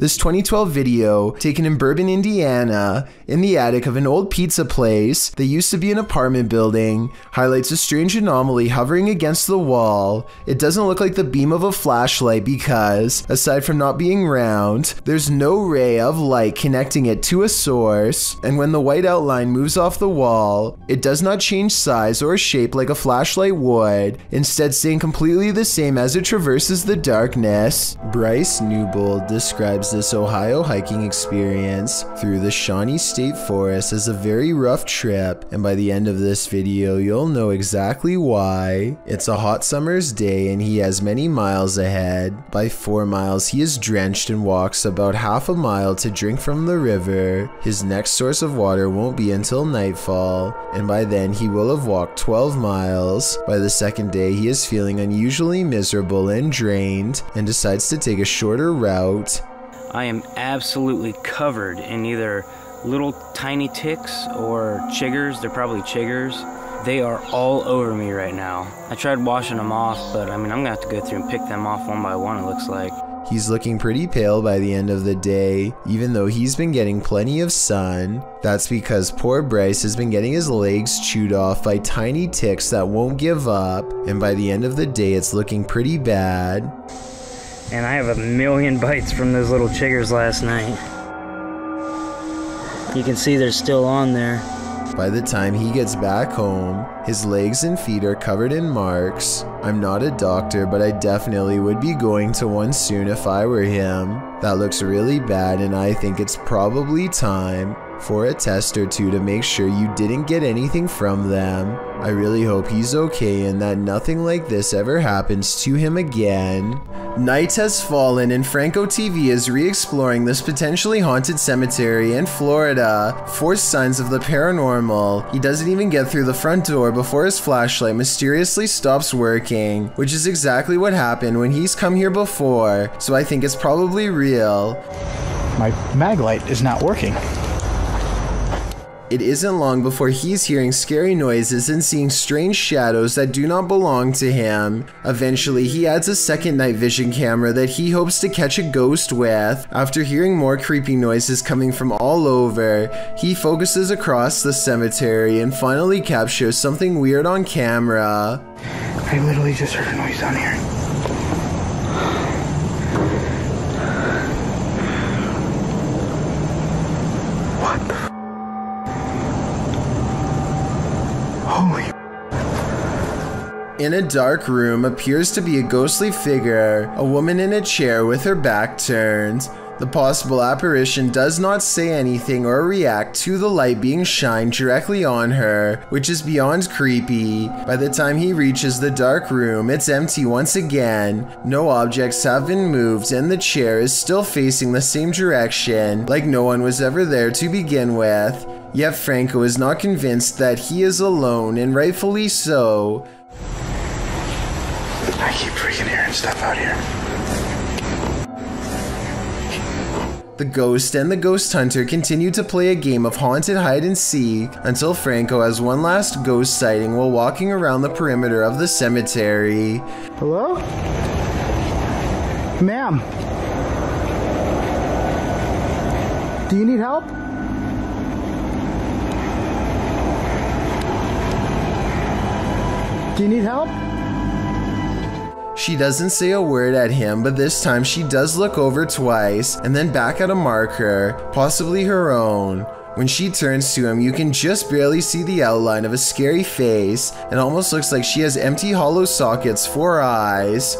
This 2012 video, taken in Bourbon, Indiana, in the attic of an old pizza place that used to be an apartment building, highlights a strange anomaly hovering against the wall. It doesn't look like the beam of a flashlight because, aside from not being round, there's no ray of light connecting it to a source, and when the white outline moves off the wall, it does not change size or shape like a flashlight would, instead staying completely the same as it traverses the darkness. Bryce Newbold describes this Ohio hiking experience through the Shawnee State Forest as a very rough trip, and by the end of this video you'll know exactly why. It's a hot summer's day and he has many miles ahead. By 4 miles he is drenched and walks about half a mile to drink from the river. His next source of water won't be until nightfall, and by then he will have walked 12 miles. By the second day he is feeling unusually miserable and drained, and decides to take a shorter route. I am absolutely covered in either little tiny ticks or chiggers. They're probably chiggers. They are all over me right now. I tried washing them off, but I mean, I'm gonna have to go through and pick them off one by one, it looks like. He's looking pretty pale by the end of the day, even though he's been getting plenty of sun. That's because poor Bryce has been getting his legs chewed off by tiny ticks that won't give up, and by the end of the day, it's looking pretty bad. And I have a million bites from those little chiggers last night. You can see they're still on there. By the time he gets back home, his legs and feet are covered in marks. I'm not a doctor, but I definitely would be going to one soon if I were him. That looks really bad, and I think it's probably time for a test or two to make sure you didn't get anything from them. I really hope he's okay and that nothing like this ever happens to him again. Night has fallen and Franco TV is re-exploring this potentially haunted cemetery in Florida for signs of the paranormal. He doesn't even get through the front door before his flashlight mysteriously stops working, which is exactly what happened when he's come here before, so I think it's probably real. My mag light is not working. It isn't long before he's hearing scary noises and seeing strange shadows that do not belong to him. Eventually, he adds a second night vision camera that he hopes to catch a ghost with. After hearing more creepy noises coming from all over, he focuses across the cemetery and finally captures something weird on camera. I literally just heard a noise down here. In a dark room appears to be a ghostly figure, a woman in a chair with her back turned. The possible apparition does not say anything or react to the light being shined directly on her, which is beyond creepy. By the time he reaches the dark room, it's empty once again. No objects have been moved and the chair is still facing the same direction, like no one was ever there to begin with. Yet Franco is not convinced that he is alone, and rightfully so. I keep freaking hearing stuff out here. The ghost and the ghost hunter continue to play a game of haunted hide and seek until Franco has one last ghost sighting while walking around the perimeter of the cemetery. Hello? Ma'am? Do you need help? Do you need help? She doesn't say a word at him, but this time she does look over twice and then back at a marker, possibly her own. When she turns to him, you can just barely see the outline of a scary face. It almost looks like she has empty hollow sockets for her eyes.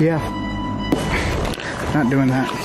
Yeah, not doing that.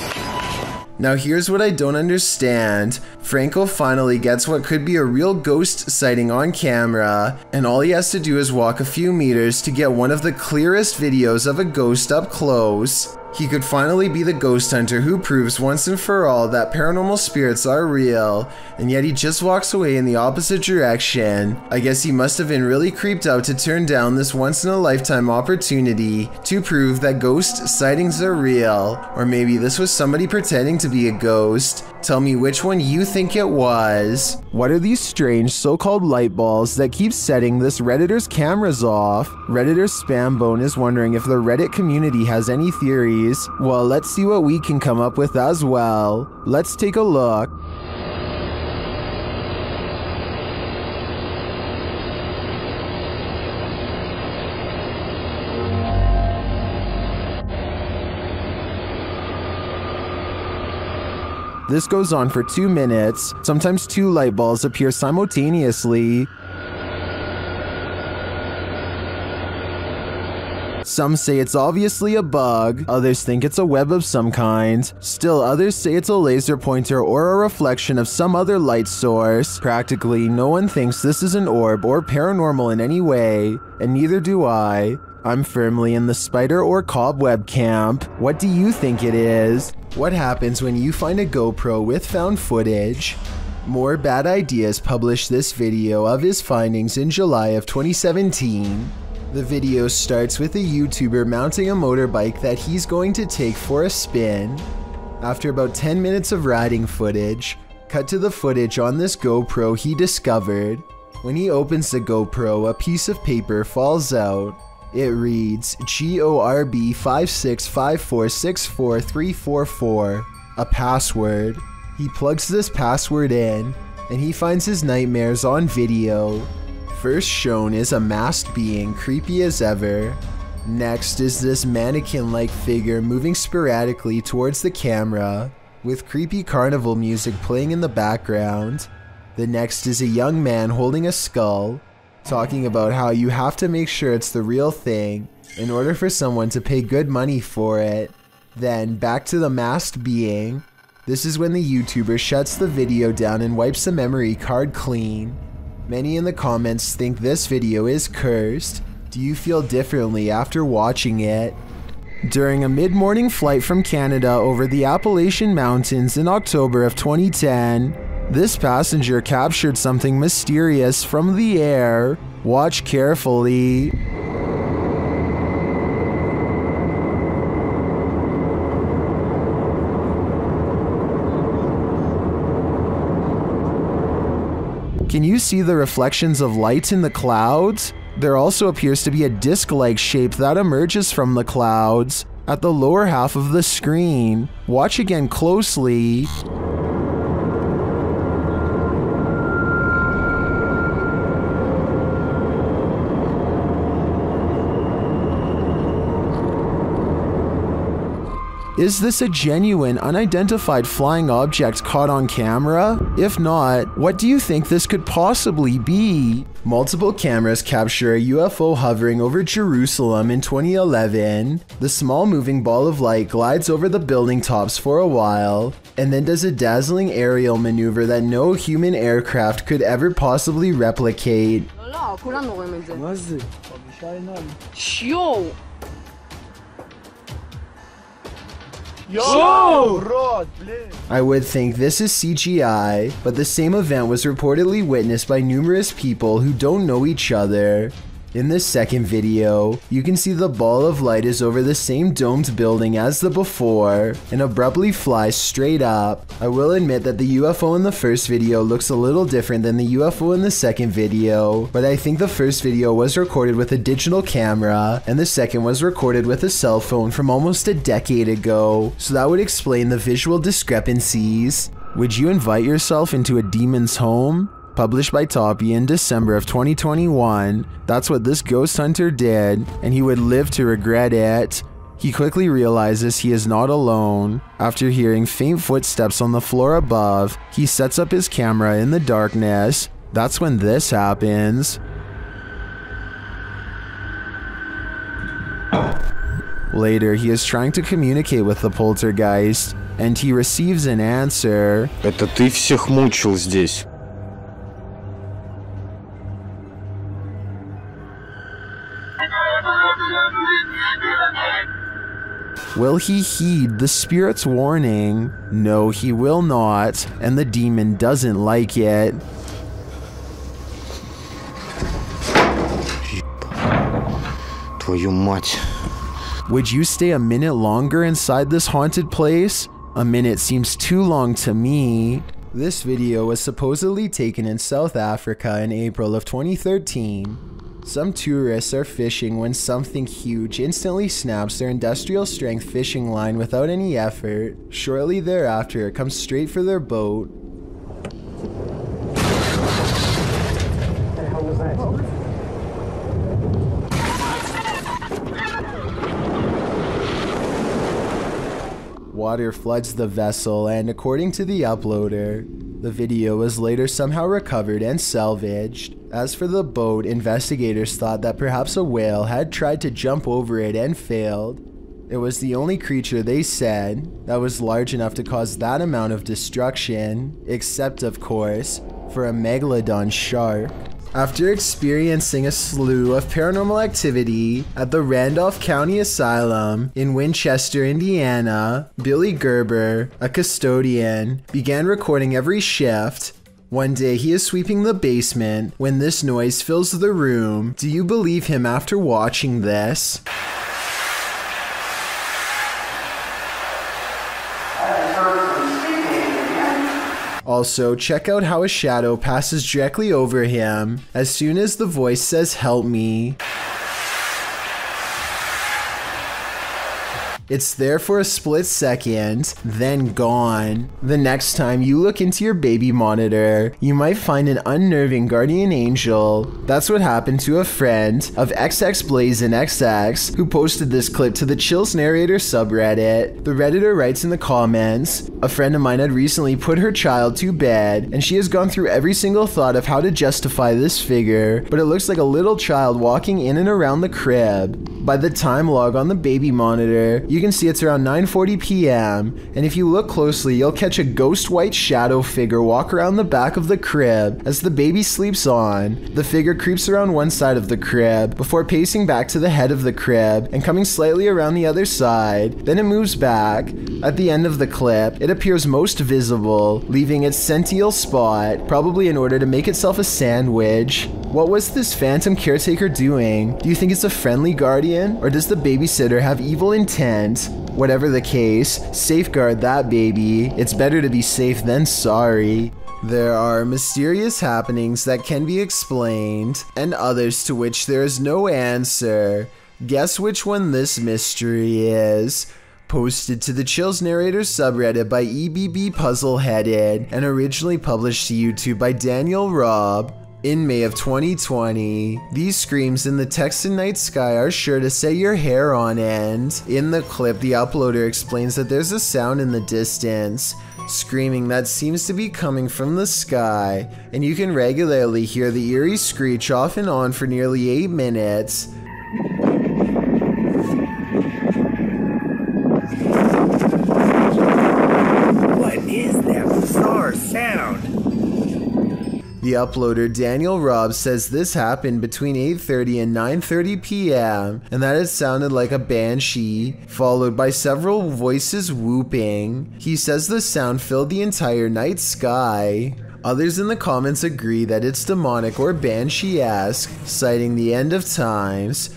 Now here's what I don't understand. Franco finally gets what could be a real ghost sighting on camera, and all he has to do is walk a few meters to get one of the clearest videos of a ghost up close. He could finally be the ghost hunter who proves once and for all that paranormal spirits are real, and yet he just walks away in the opposite direction. I guess he must have been really creeped out to turn down this once-in-a-lifetime opportunity to prove that ghost sightings are real. Or maybe this was somebody pretending to be a ghost. Tell me which one you think it was. What are these strange so-called light balls that keep setting this Redditor's cameras off? Redditor Spambone is wondering if the Reddit community has any theories. Well, let's see what we can come up with as well. Let's take a look. This goes on for 2 minutes. Sometimes two light balls appear simultaneously. Some say it's obviously a bug, others think it's a web of some kind. Still others say it's a laser pointer or a reflection of some other light source. Practically no one thinks this is an orb or paranormal in any way, and neither do I. I'm firmly in the spider or cobweb camp. What do you think it is? What happens when you find a GoPro with found footage? More Bad Ideas published this video of his findings in July of 2017. The video starts with a YouTuber mounting a motorbike that he's going to take for a spin. After about 10 minutes of riding footage, cut to the footage on this GoPro he discovered. When he opens the GoPro, a piece of paper falls out. It reads GORB5654644344, a password. He plugs this password in, and he finds his nightmares on video. First shown is a masked being, creepy as ever. Next is this mannequin-like figure moving sporadically towards the camera, with creepy carnival music playing in the background. The next is a young man holding a skull, talking about how you have to make sure it's the real thing in order for someone to pay good money for it. Then back to the masked being. This is when the YouTuber shuts the video down and wipes the memory card clean. Many in the comments think this video is cursed. Do you feel differently after watching it? During a mid-morning flight from Canada over the Appalachian Mountains in October of 2010, this passenger captured something mysterious from the air. Watch carefully. Can you see the reflections of light in the clouds? There also appears to be a disc-like shape that emerges from the clouds at the lower half of the screen. Watch again closely. Is this a genuine, unidentified flying object caught on camera? If not, what do you think this could possibly be? Multiple cameras capture a UFO hovering over Jerusalem in 2011. The small moving ball of light glides over the building tops for a while, and then does a dazzling aerial maneuver that no human aircraft could ever possibly replicate. Yo! Yo, bro, I would think this is CGI, but the same event was reportedly witnessed by numerous people who don't know each other. In this second video, you can see the ball of light is over the same domed building as the before, and abruptly flies straight up. I will admit that the UFO in the first video looks a little different than the UFO in the second video, but I think the first video was recorded with a digital camera, and the second was recorded with a cell phone from almost a decade ago, so that would explain the visual discrepancies. Would you invite yourself into a demon's home? Published by Toppy in December of 2021. That's what this ghost hunter did, and he would live to regret it. He quickly realizes he is not alone. After hearing faint footsteps on the floor above, he sets up his camera in the darkness. That's when this happens. Later, he is trying to communicate with the poltergeist, and he receives an answer. Это ты всех мучил здесь. Will he heed the spirit's warning? No, he will not, and the demon doesn't like it. Твою мать. Would you stay a minute longer inside this haunted place? A minute seems too long to me. This video was supposedly taken in South Africa in April of 2013. Some tourists are fishing when something huge instantly snaps their industrial strength fishing line without any effort. Shortly thereafter, it comes straight for their boat. What the hell was that? Water floods the vessel, and according to the uploader, the video was later somehow recovered and salvaged. As for the boat, investigators thought that perhaps a whale had tried to jump over it and failed. It was the only creature, they said, that was large enough to cause that amount of destruction, except, of course, for a megalodon shark. After experiencing a slew of paranormal activity at the Randolph County Asylum in Winchester, Indiana, Billy Gerber, a custodian, began recording every shift. One day he is sweeping the basement when this noise fills the room. Do you believe him after watching this? Also, check out how a shadow passes directly over him as soon as the voice says, "Help me." It's there for a split second, then gone. The next time you look into your baby monitor, you might find an unnerving guardian angel. That's what happened to a friend of XXBlazinXX who posted this clip to the Chills Narrator subreddit. The Redditor writes in the comments, "A friend of mine had recently put her child to bed, and she has gone through every single thought of how to justify this figure, but it looks like a little child walking in and around the crib." By the time log on the baby monitor, you can see it's around 9:40 p.m. and if you look closely, you'll catch a ghost white shadow figure walk around the back of the crib as the baby sleeps on. The figure creeps around one side of the crib before pacing back to the head of the crib and coming slightly around the other side. Then it moves back. At the end of the clip, it appears most visible, leaving its sential spot, probably in order to make itself a sandwich. What was this phantom caretaker doing? Do you think it's a friendly guardian, or does the babysitter have evil intent? Whatever the case, safeguard that baby. It's better to be safe than sorry. There are mysterious happenings that can be explained, and others to which there is no answer. Guess which one this mystery is? Posted to the Chills Narrator subreddit by EBB Puzzleheaded, and originally published to YouTube by Daniel Robb. In May of 2020, these screams in the Texan night sky are sure to set your hair on end. In the clip, the uploader explains that there's a sound in the distance, screaming that seems to be coming from the sky, and you can regularly hear the eerie screech off and on for nearly 8 minutes. What is that bizarre sound? The uploader Daniel Robb says this happened between 8:30 and 9:30 p.m. and that it sounded like a banshee, followed by several voices whooping. He says the sound filled the entire night sky. Others in the comments agree that it's demonic or banshee-esque, citing the end of times.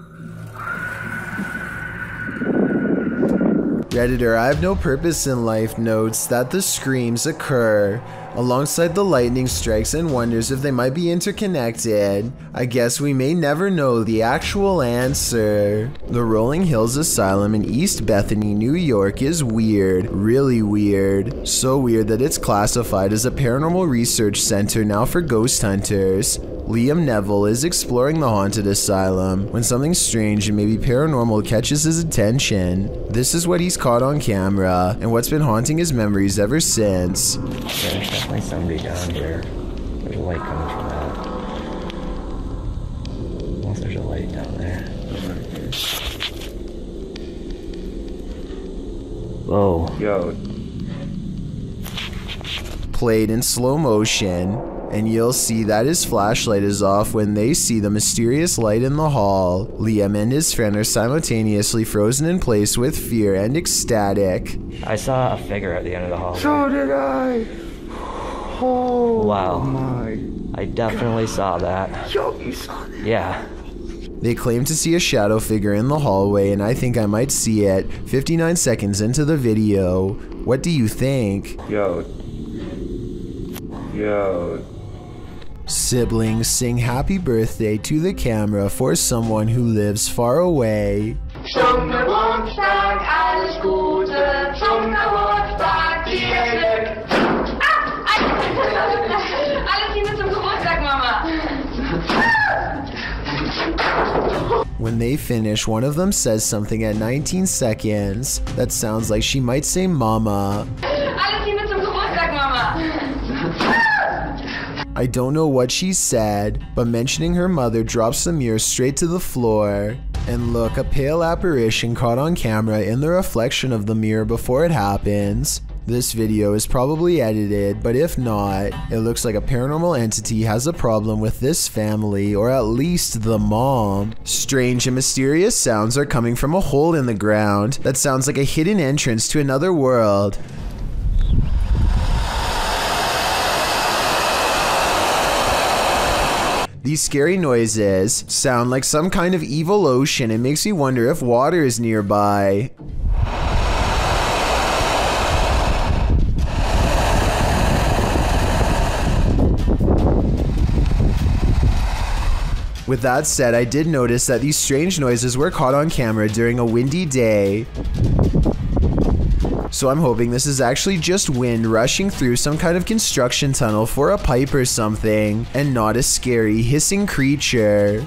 Redditor I Have No Purpose in Life notes that the screams occur alongside the lightning strikes and wonders if they might be interconnected. I guess we may never know the actual answer. The Rolling Hills Asylum in East Bethany, New York is weird, really weird. So weird that it's classified as a paranormal research center now for ghost hunters. Liam Neville is exploring the haunted asylum when something strange and maybe paranormal catches his attention. This is what he's caught on camera and what's been haunting his memories ever since. Definitely somebody down here. There's a light coming from that. Unless there's a light down there. Whoa. Yo. Played in slow motion, and you'll see that his flashlight is off when they see the mysterious light in the hall. Liam and his friend are simultaneously frozen in place with fear and ecstatic. I saw a figure at the end of the hall. So did I! Oh, wow. I definitely saw that. Yo, you saw that? Yeah. They claim to see a shadow figure in the hallway, and I think I might see it. 59 seconds into the video. What do you think? Yo. Siblings sing happy birthday to the camera for someone who lives far away. When they finish, one of them says something at 19 seconds that sounds like she might say mama. I don't know what she said, but mentioning her mother drops the mirror straight to the floor. And look, a pale apparition caught on camera in the reflection of the mirror before it happens. This video is probably edited, but if not, it looks like a paranormal entity has a problem with this family, or at least the mom. Strange and mysterious sounds are coming from a hole in the ground that sounds like a hidden entrance to another world. These scary noises sound like some kind of evil ocean and makes me wonder if water is nearby. With that said, I did notice that these strange noises were caught on camera during a windy day. So I'm hoping this is actually just wind rushing through some kind of construction tunnel for a pipe or something, and not a scary hissing creature.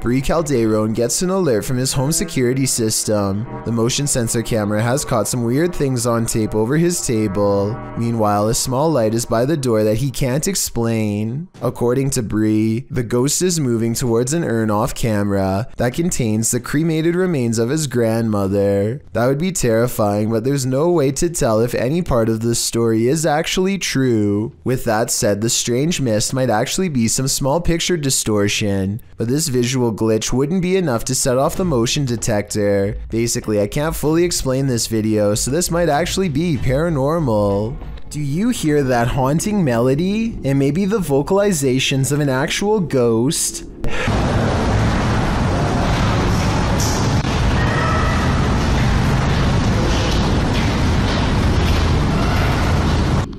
Bree Calderon gets an alert from his home security system. The motion sensor camera has caught some weird things on tape over his table. Meanwhile, a small light is by the door that he can't explain. According to Bree, the ghost is moving towards an urn off camera that contains the cremated remains of his grandmother. That would be terrifying, but there's no way to tell if any part of the story is actually true. With that said, the strange mist might actually be some small picture distortion, but this visual glitch wouldn't be enough to set off the motion detector. Basically, I can't fully explain this video, so this might actually be paranormal. Do you hear that haunting melody? And maybe the vocalizations of an actual ghost?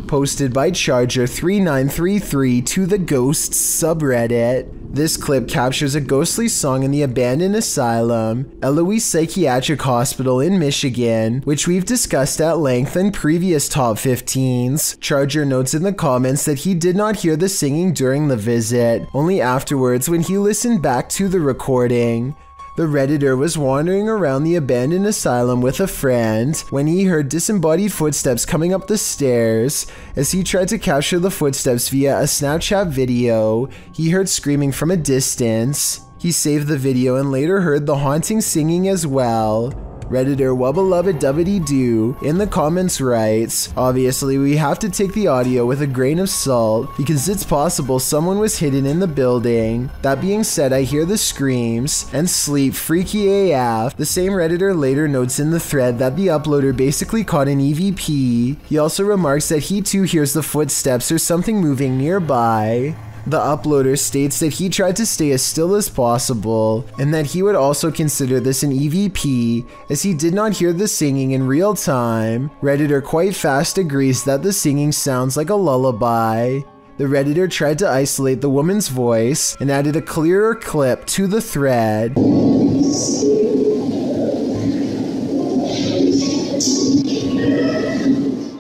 Posted by Charger3933 to the Ghosts subreddit. This clip captures a ghostly song in the abandoned asylum, Eloise Psychiatric Hospital in Michigan, which we've discussed at length in previous Top 15s. Charger notes in the comments that he did not hear the singing during the visit, only afterwards when he listened back to the recording. The Redditor was wandering around the abandoned asylum with a friend when he heard disembodied footsteps coming up the stairs. As he tried to capture the footsteps via a Snapchat video, he heard screaming from a distance. He saved the video and later heard the haunting singing as well. Redditor Wubba-Lubba-Dubbity-Doo in the comments writes, "Obviously we have to take the audio with a grain of salt because it's possible someone was hidden in the building. That being said, I hear the screams and sleep freaky AF." The same Redditor later notes in the thread that the uploader basically caught an EVP. He also remarks that he too hears the footsteps or something moving nearby. The uploader states that he tried to stay as still as possible, and that he would also consider this an EVP, as he did not hear the singing in real time. Redditor Quite Fast agrees that the singing sounds like a lullaby. The Redditor tried to isolate the woman's voice, and added a clearer clip to the thread.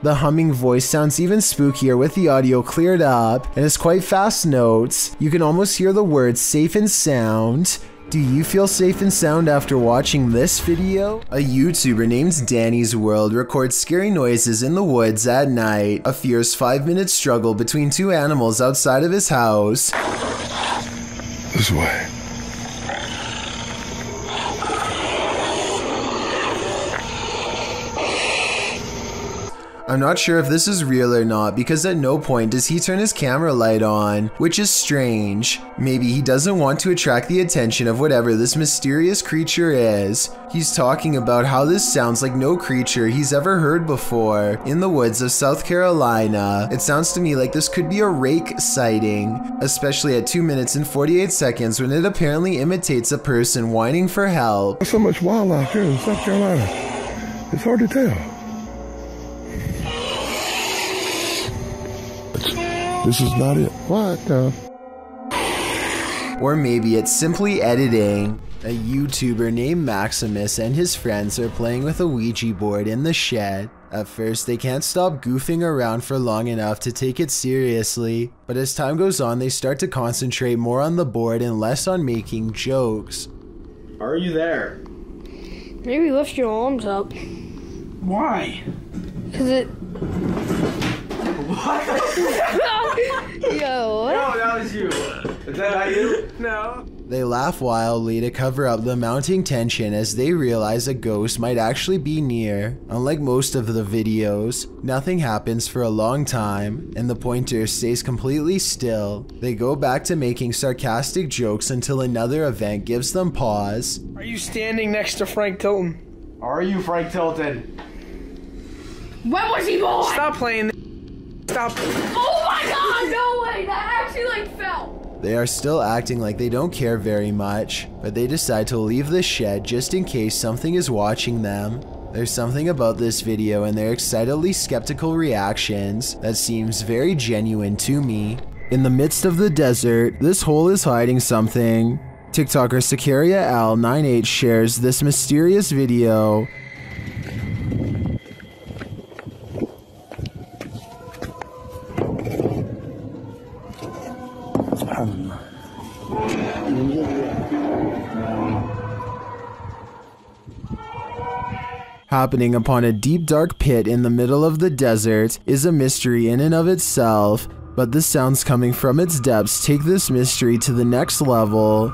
The humming voice sounds even spookier with the audio cleared up, and as Quite Fast notes, you can almost hear the words safe and sound. Do you feel safe and sound after watching this video? A YouTuber named Danny's World records scary noises in the woods at night. A fierce 5-minute struggle between two animals outside of his house. This way. I'm not sure if this is real or not because at no point does he turn his camera light on, which is strange. Maybe he doesn't want to attract the attention of whatever this mysterious creature is. He's talking about how this sounds like no creature he's ever heard before in the woods of South Carolina. It sounds to me like this could be a rake sighting, especially at 2 minutes and 48 seconds when it apparently imitates a person whining for help. There's so much wildlife here in South Carolina, it's hard to tell. This is not it. What the? Or maybe it's simply editing. A YouTuber named Maximus and his friends are playing with a Ouija board in the shed. At first, they can't stop goofing around for long enough to take it seriously, but as time goes on, they start to concentrate more on the board and less on making jokes. Are you there? Maybe lift your arms up. Why? 'Cause it... What? Yo, what? No, that was you. Is that how you? No. They laugh wildly to cover up the mounting tension as they realize a ghost might actually be near. Unlike most of the videos, nothing happens for a long time, and the pointer stays completely still. They go back to making sarcastic jokes until another event gives them pause. Are you standing next to Frank Tilton? Are you Frank Tilton? When was he born? Stop playing. Stop. Oh my god, no way, that actually like fell. They are still acting like they don't care very much, but they decide to leave the shed just in case something is watching them. There's something about this video and their excitedly skeptical reactions that seems very genuine to me. In the midst of the desert, this hole is hiding something. TikToker Sakaria L98 shares this mysterious video. Happening upon a deep dark pit in the middle of the desert is a mystery in and of itself, but the sounds coming from its depths take this mystery to the next level.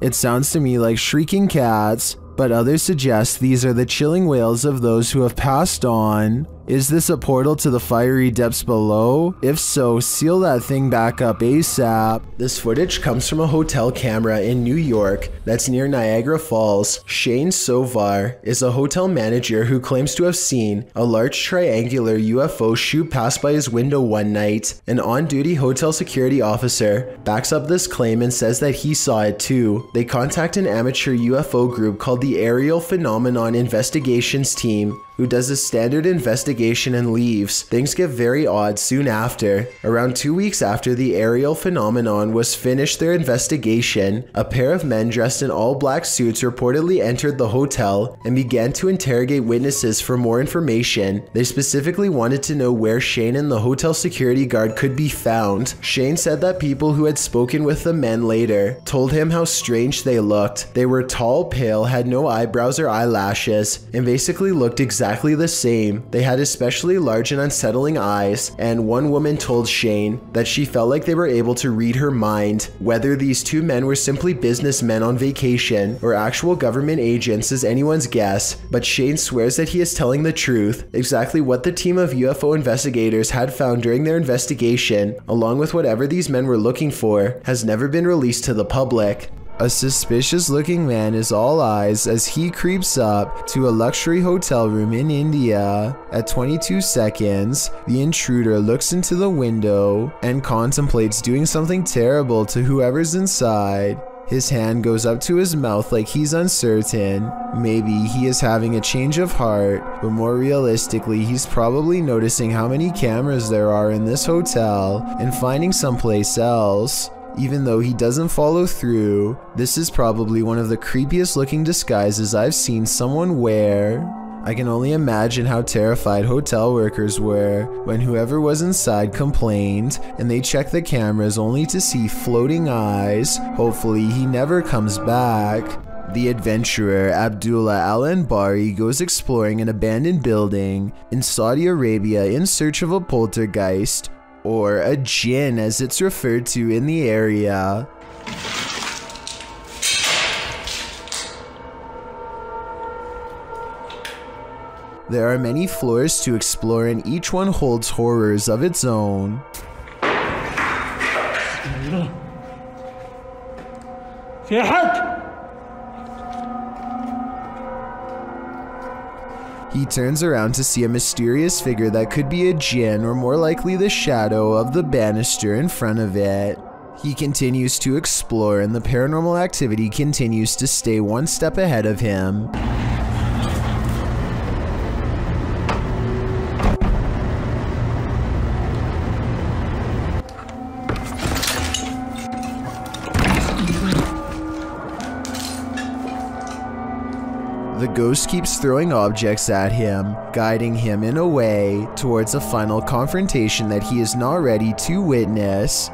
It sounds to me like shrieking cats, but others suggest these are the chilling wails of those who have passed on. Is this a portal to the fiery depths below? If so, seal that thing back up ASAP. This footage comes from a hotel camera in New York that's near Niagara Falls. Shane Sovar is a hotel manager who claims to have seen a large triangular UFO shoot past by his window one night. An on-duty hotel security officer backs up this claim and says that he saw it too. They contact an amateur UFO group called the Aerial Phenomenon Investigations Team, who does a standard investigation and leaves. Things get very odd soon after. Around 2 weeks after the Aerial Phenomenon was finished their investigation, a pair of men dressed in all black suits reportedly entered the hotel and began to interrogate witnesses for more information. They specifically wanted to know where Shane and the hotel security guard could be found. Shane said that people who had spoken with the men later told him how strange they looked. They were tall, pale, had no eyebrows or eyelashes, and basically looked exactly exactly the same. They had especially large and unsettling eyes, and one woman told Shane that she felt like they were able to read her mind. Whether these two men were simply businessmen on vacation or actual government agents is anyone's guess, but Shane swears that he is telling the truth, exactly what the team of UFO investigators had found during their investigation, along with whatever these men were looking for, has never been released to the public. A suspicious-looking man is all eyes as he creeps up to a luxury hotel room in India. At 22 seconds, the intruder looks into the window and contemplates doing something terrible to whoever's inside. His hand goes up to his mouth like he's uncertain. Maybe he is having a change of heart, but more realistically, he's probably noticing how many cameras there are in this hotel and finding someplace else. Even though he doesn't follow through, this is probably one of the creepiest looking disguises I've seen someone wear. I can only imagine how terrified hotel workers were when whoever was inside complained, and they checked the cameras only to see floating eyes. Hopefully he never comes back. The adventurer Abdullah Al-Anbari goes exploring an abandoned building in Saudi Arabia in search of a poltergeist, or a jinn as it's referred to in the area. There are many floors to explore, and each one holds horrors of its own. He turns around to see a mysterious figure that could be a jinn, or more likely the shadow of the banister in front of it. He continues to explore, and the paranormal activity continues to stay one step ahead of him. The ghost keeps throwing objects at him, guiding him in a way towards a final confrontation that he is not ready to witness.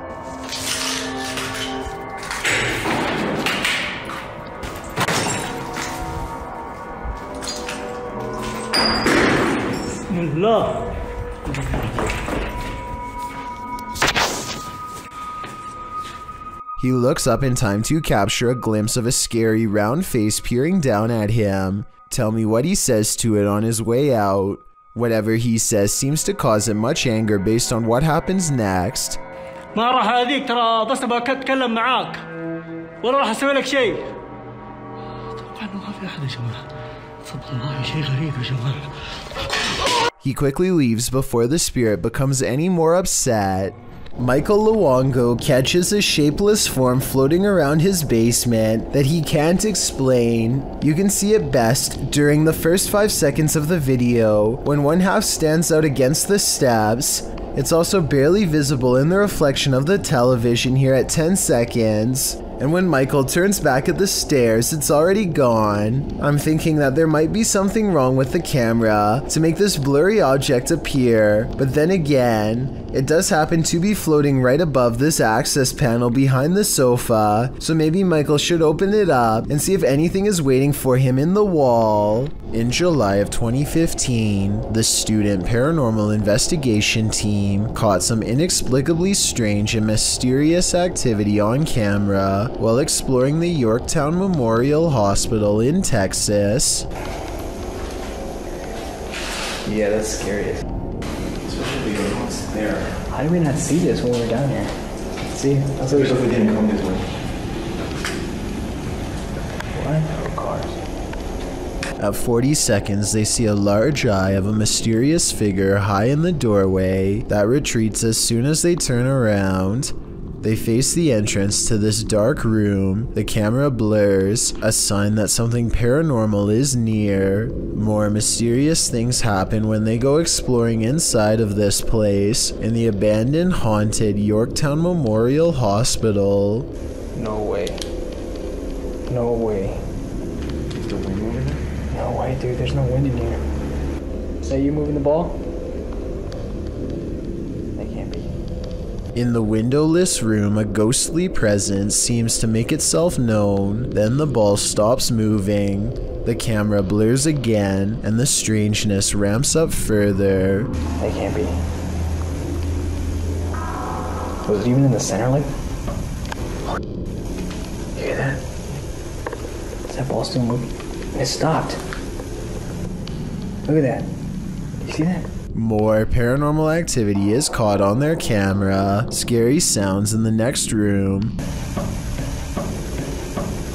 He looks up in time to capture a glimpse of a scary round face peering down at him. Tell me what he says to it on his way out. Whatever he says seems to cause him much anger based on what happens next. He quickly leaves before the spirit becomes any more upset. Michael Luongo catches a shapeless form floating around his basement that he can't explain. You can see it best during the first 5 seconds of the video, when one half stands out against the steps. It's also barely visible in the reflection of the television here at 10 seconds. And when Michael turns back at the stairs, it's already gone. I'm thinking that there might be something wrong with the camera to make this blurry object appear, but then again, it does happen to be floating right above this access panel behind the sofa, so maybe Michael should open it up and see if anything is waiting for him in the wall. In July of 2015, the student paranormal investigation team caught some inexplicably strange and mysterious activity on camera while exploring the Yorktown Memorial Hospital in Texas. Yeah, that's scary. Especially when it's there. How did we not see this when we were down here? See? That's what we didn't come this way. What? Oh, cars. At 40 seconds, they see a large eye of a mysterious figure high in the doorway that retreats as soon as they turn around. They face the entrance to this dark room. The camera blurs, a sign that something paranormal is near. More mysterious things happen when they go exploring inside of this place, in the abandoned, haunted Yorktown Memorial Hospital. No way. No way. Is there wind in here? No way, dude. There's no wind in here. Is that you moving the ball? In the windowless room, a ghostly presence seems to make itself known. Then the ball stops moving. The camera blurs again, and the strangeness ramps up further. They can't be. Was it even in the center like? You hear that? Is that ball still moving? It stopped. Look at that. You see that? More paranormal activity is caught on their camera. Scary sounds in the next room.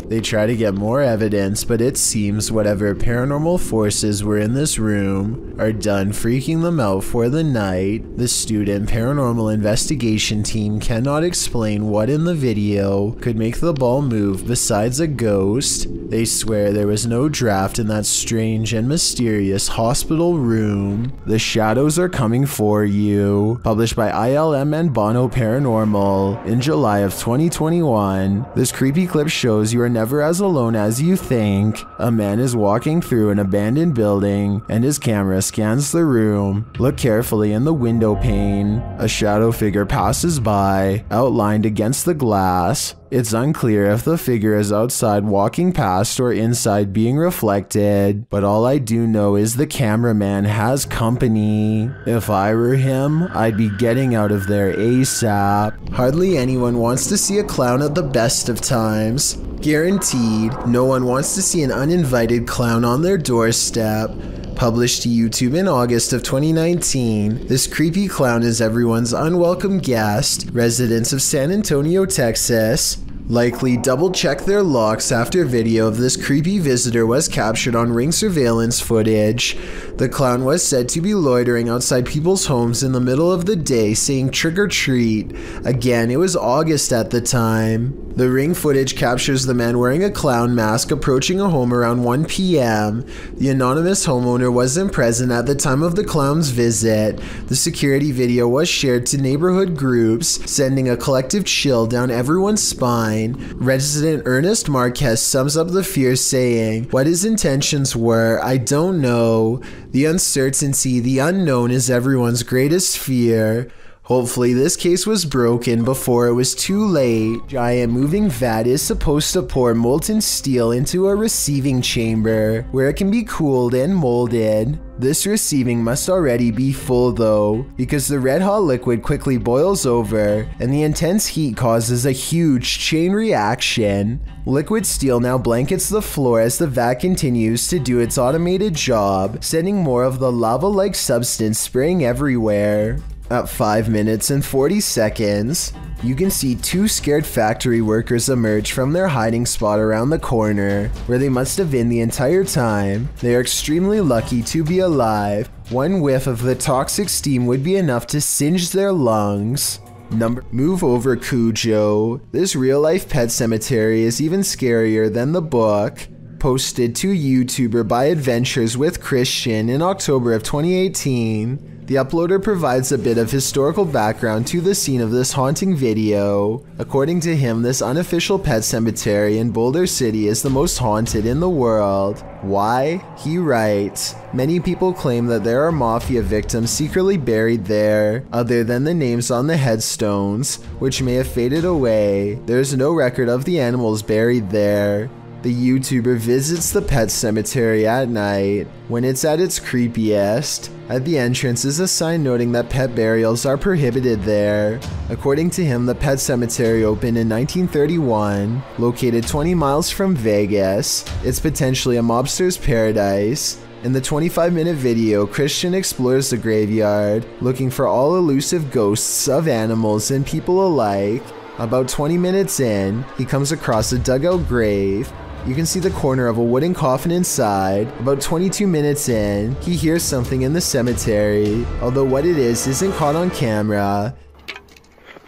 They try to get more evidence, but it seems whatever paranormal forces were in this room are done freaking them out for the night. The student paranormal investigation team cannot explain what in the video could make the ball move besides a ghost. They swear there was no draft in that strange and mysterious hospital room. The Shadows Are Coming For You, published by ILM and Bono Paranormal in July of 2021. This creepy clip shows you are never as alone as you think. A man is walking through an abandoned building and his camera scans the room. Look carefully in the window pane. A shadow figure passes by, outlined against the glass. It's unclear if the figure is outside walking past or inside being reflected, but all I do know is the cameraman has company. If I were him, I'd be getting out of there ASAP. Hardly anyone wants to see a clown at the best of times. Guaranteed, no one wants to see an uninvited clown on their doorstep. Published to YouTube in August of 2019, this creepy clown is everyone's unwelcome guest. Residents of San Antonio, Texas, likely double-checked their locks after video of this creepy visitor was captured on Ring surveillance footage. The clown was said to be loitering outside people's homes in the middle of the day saying trick or treat. Again, it was August at the time. The Ring footage captures the man wearing a clown mask approaching a home around 1 p.m. The anonymous homeowner wasn't present at the time of the clown's visit. The security video was shared to neighborhood groups, sending a collective chill down everyone's spine. Resident Ernest Marquez sums up the fear saying, "What his intentions were, I don't know. The uncertainty, the unknown is everyone's greatest fear." Hopefully this case was broken before it was too late. Giant moving vat is supposed to pour molten steel into a receiving chamber, where it can be cooled and molded. This receiving must already be full though, because the red-hot liquid quickly boils over, and the intense heat causes a huge chain reaction. Liquid steel now blankets the floor as the vat continues to do its automated job, sending more of the lava-like substance spraying everywhere. At 5 minutes and 40 seconds, you can see two scared factory workers emerge from their hiding spot around the corner, where they must have been the entire time. They are extremely lucky to be alive. One whiff of the toxic steam would be enough to singe their lungs. Move over Cujo. This real-life pet cemetery is even scarier than the book. Posted to YouTuber by Adventures with Christian in October of 2018. The uploader provides a bit of historical background to the scene of this haunting video. According to him, this unofficial pet cemetery in Boulder City is the most haunted in the world. Why? He writes, "Many people claim that there are mafia victims secretly buried there, other than the names on the headstones, which may have faded away. There is no record of the animals buried there." The YouTuber visits the pet cemetery at night, when it's at its creepiest. At the entrance is a sign noting that pet burials are prohibited there. According to him, the pet cemetery opened in 1931, located 20 miles from Vegas. It's potentially a mobster's paradise. In the 25-minute video, Christian explores the graveyard, looking for all elusive ghosts of animals and people alike. About 20 minutes in, he comes across a dugout grave. You can see the corner of a wooden coffin inside. About 22 minutes in, he hears something in the cemetery, although what it is isn't caught on camera.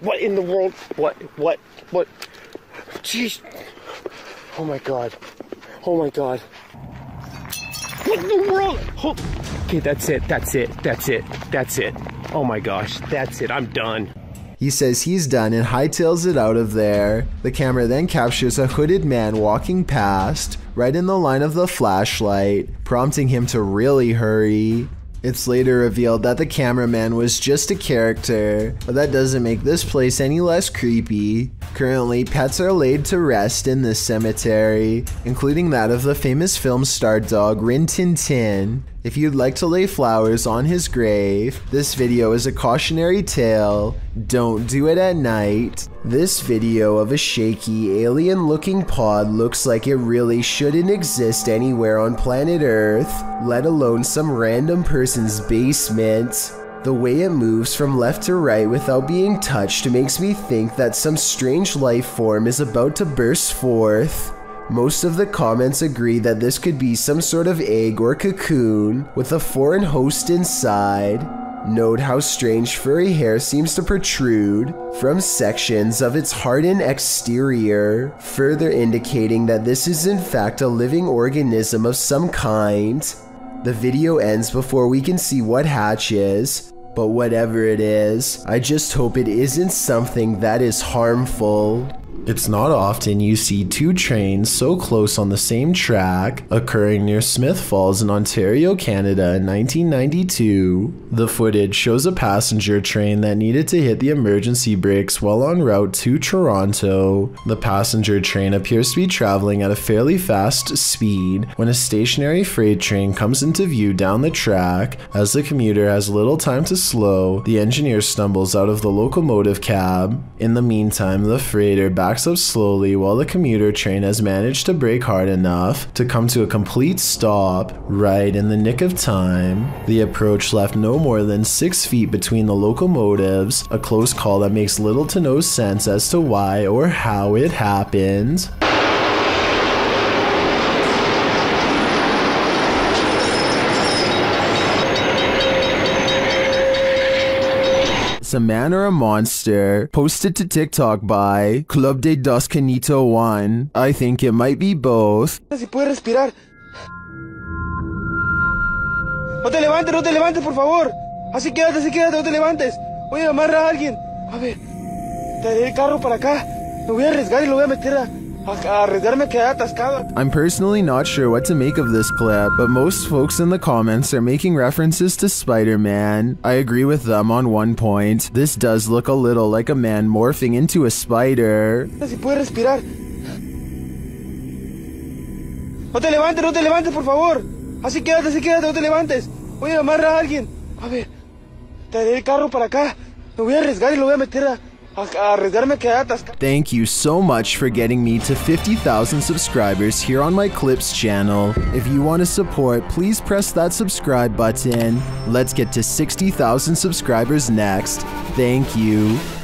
What in the world? What? Jeez. Oh my god. Oh my god. What in the world? Oh. Okay, that's it. Oh my gosh, that's it, I'm done. He says he's done and hightails it out of there. The camera then captures a hooded man walking past, right in the line of the flashlight, prompting him to really hurry. It's later revealed that the cameraman was just a character, but that doesn't make this place any less creepy. Currently, pets are laid to rest in this cemetery, including that of the famous film star dog Rin Tin Tin. If you'd like to lay flowers on his grave, this video is a cautionary tale. Don't do it at night. This video of a shaky, alien-looking pod looks like it really shouldn't exist anywhere on planet Earth, let alone some random person's basement. The way it moves from left to right without being touched makes me think that some strange life form is about to burst forth. Most of the comments agree that this could be some sort of egg or cocoon with a foreign host inside. Note how strange furry hair seems to protrude from sections of its hardened exterior, further indicating that this is in fact a living organism of some kind. The video ends before we can see what hatches, but whatever it is, I just hope it isn't something that is harmful. It's not often you see two trains so close on the same track, occurring near Smith Falls in Ontario, Canada in 1992. The footage shows a passenger train that needed to hit the emergency brakes while on route to Toronto. The passenger train appears to be traveling at a fairly fast speed when a stationary freight train comes into view down the track. As the commuter has little time to slow, the engineer stumbles out of the locomotive cab. In the meantime, the freighter backs up slowly while the commuter train has managed to brake hard enough to come to a complete stop right in the nick of time. The approach left no more than 6 feet between the locomotives, a close call that makes little to no sense as to why or how it happened. A man or a monster, posted to TikTok by Club de Dos Canito 1. I think it might be both. Si puede respirar. No te levantes, por favor. Así quédate, no te levantes. Voy a amarrar a alguien. A ver, traeré el carro para acá. Me voy a arriesgar y lo voy a meter a... I'm personally not sure what to make of this clip, but most folks in the comments are making references to Spider-Man. I agree with them on one point. This does look a little like a man morphing into a spider. Si puede respirar. No te levantes, por favor. Así quédate, no te levantes. Voy a amarrar a alguien. A ver, traeré el carro para acá. Me voy a arriesgar y lo voy a meter a... Thank you so much for getting me to 50,000 subscribers here on my Clips channel. If you want to support, please press that subscribe button. Let's get to 60,000 subscribers next. Thank you.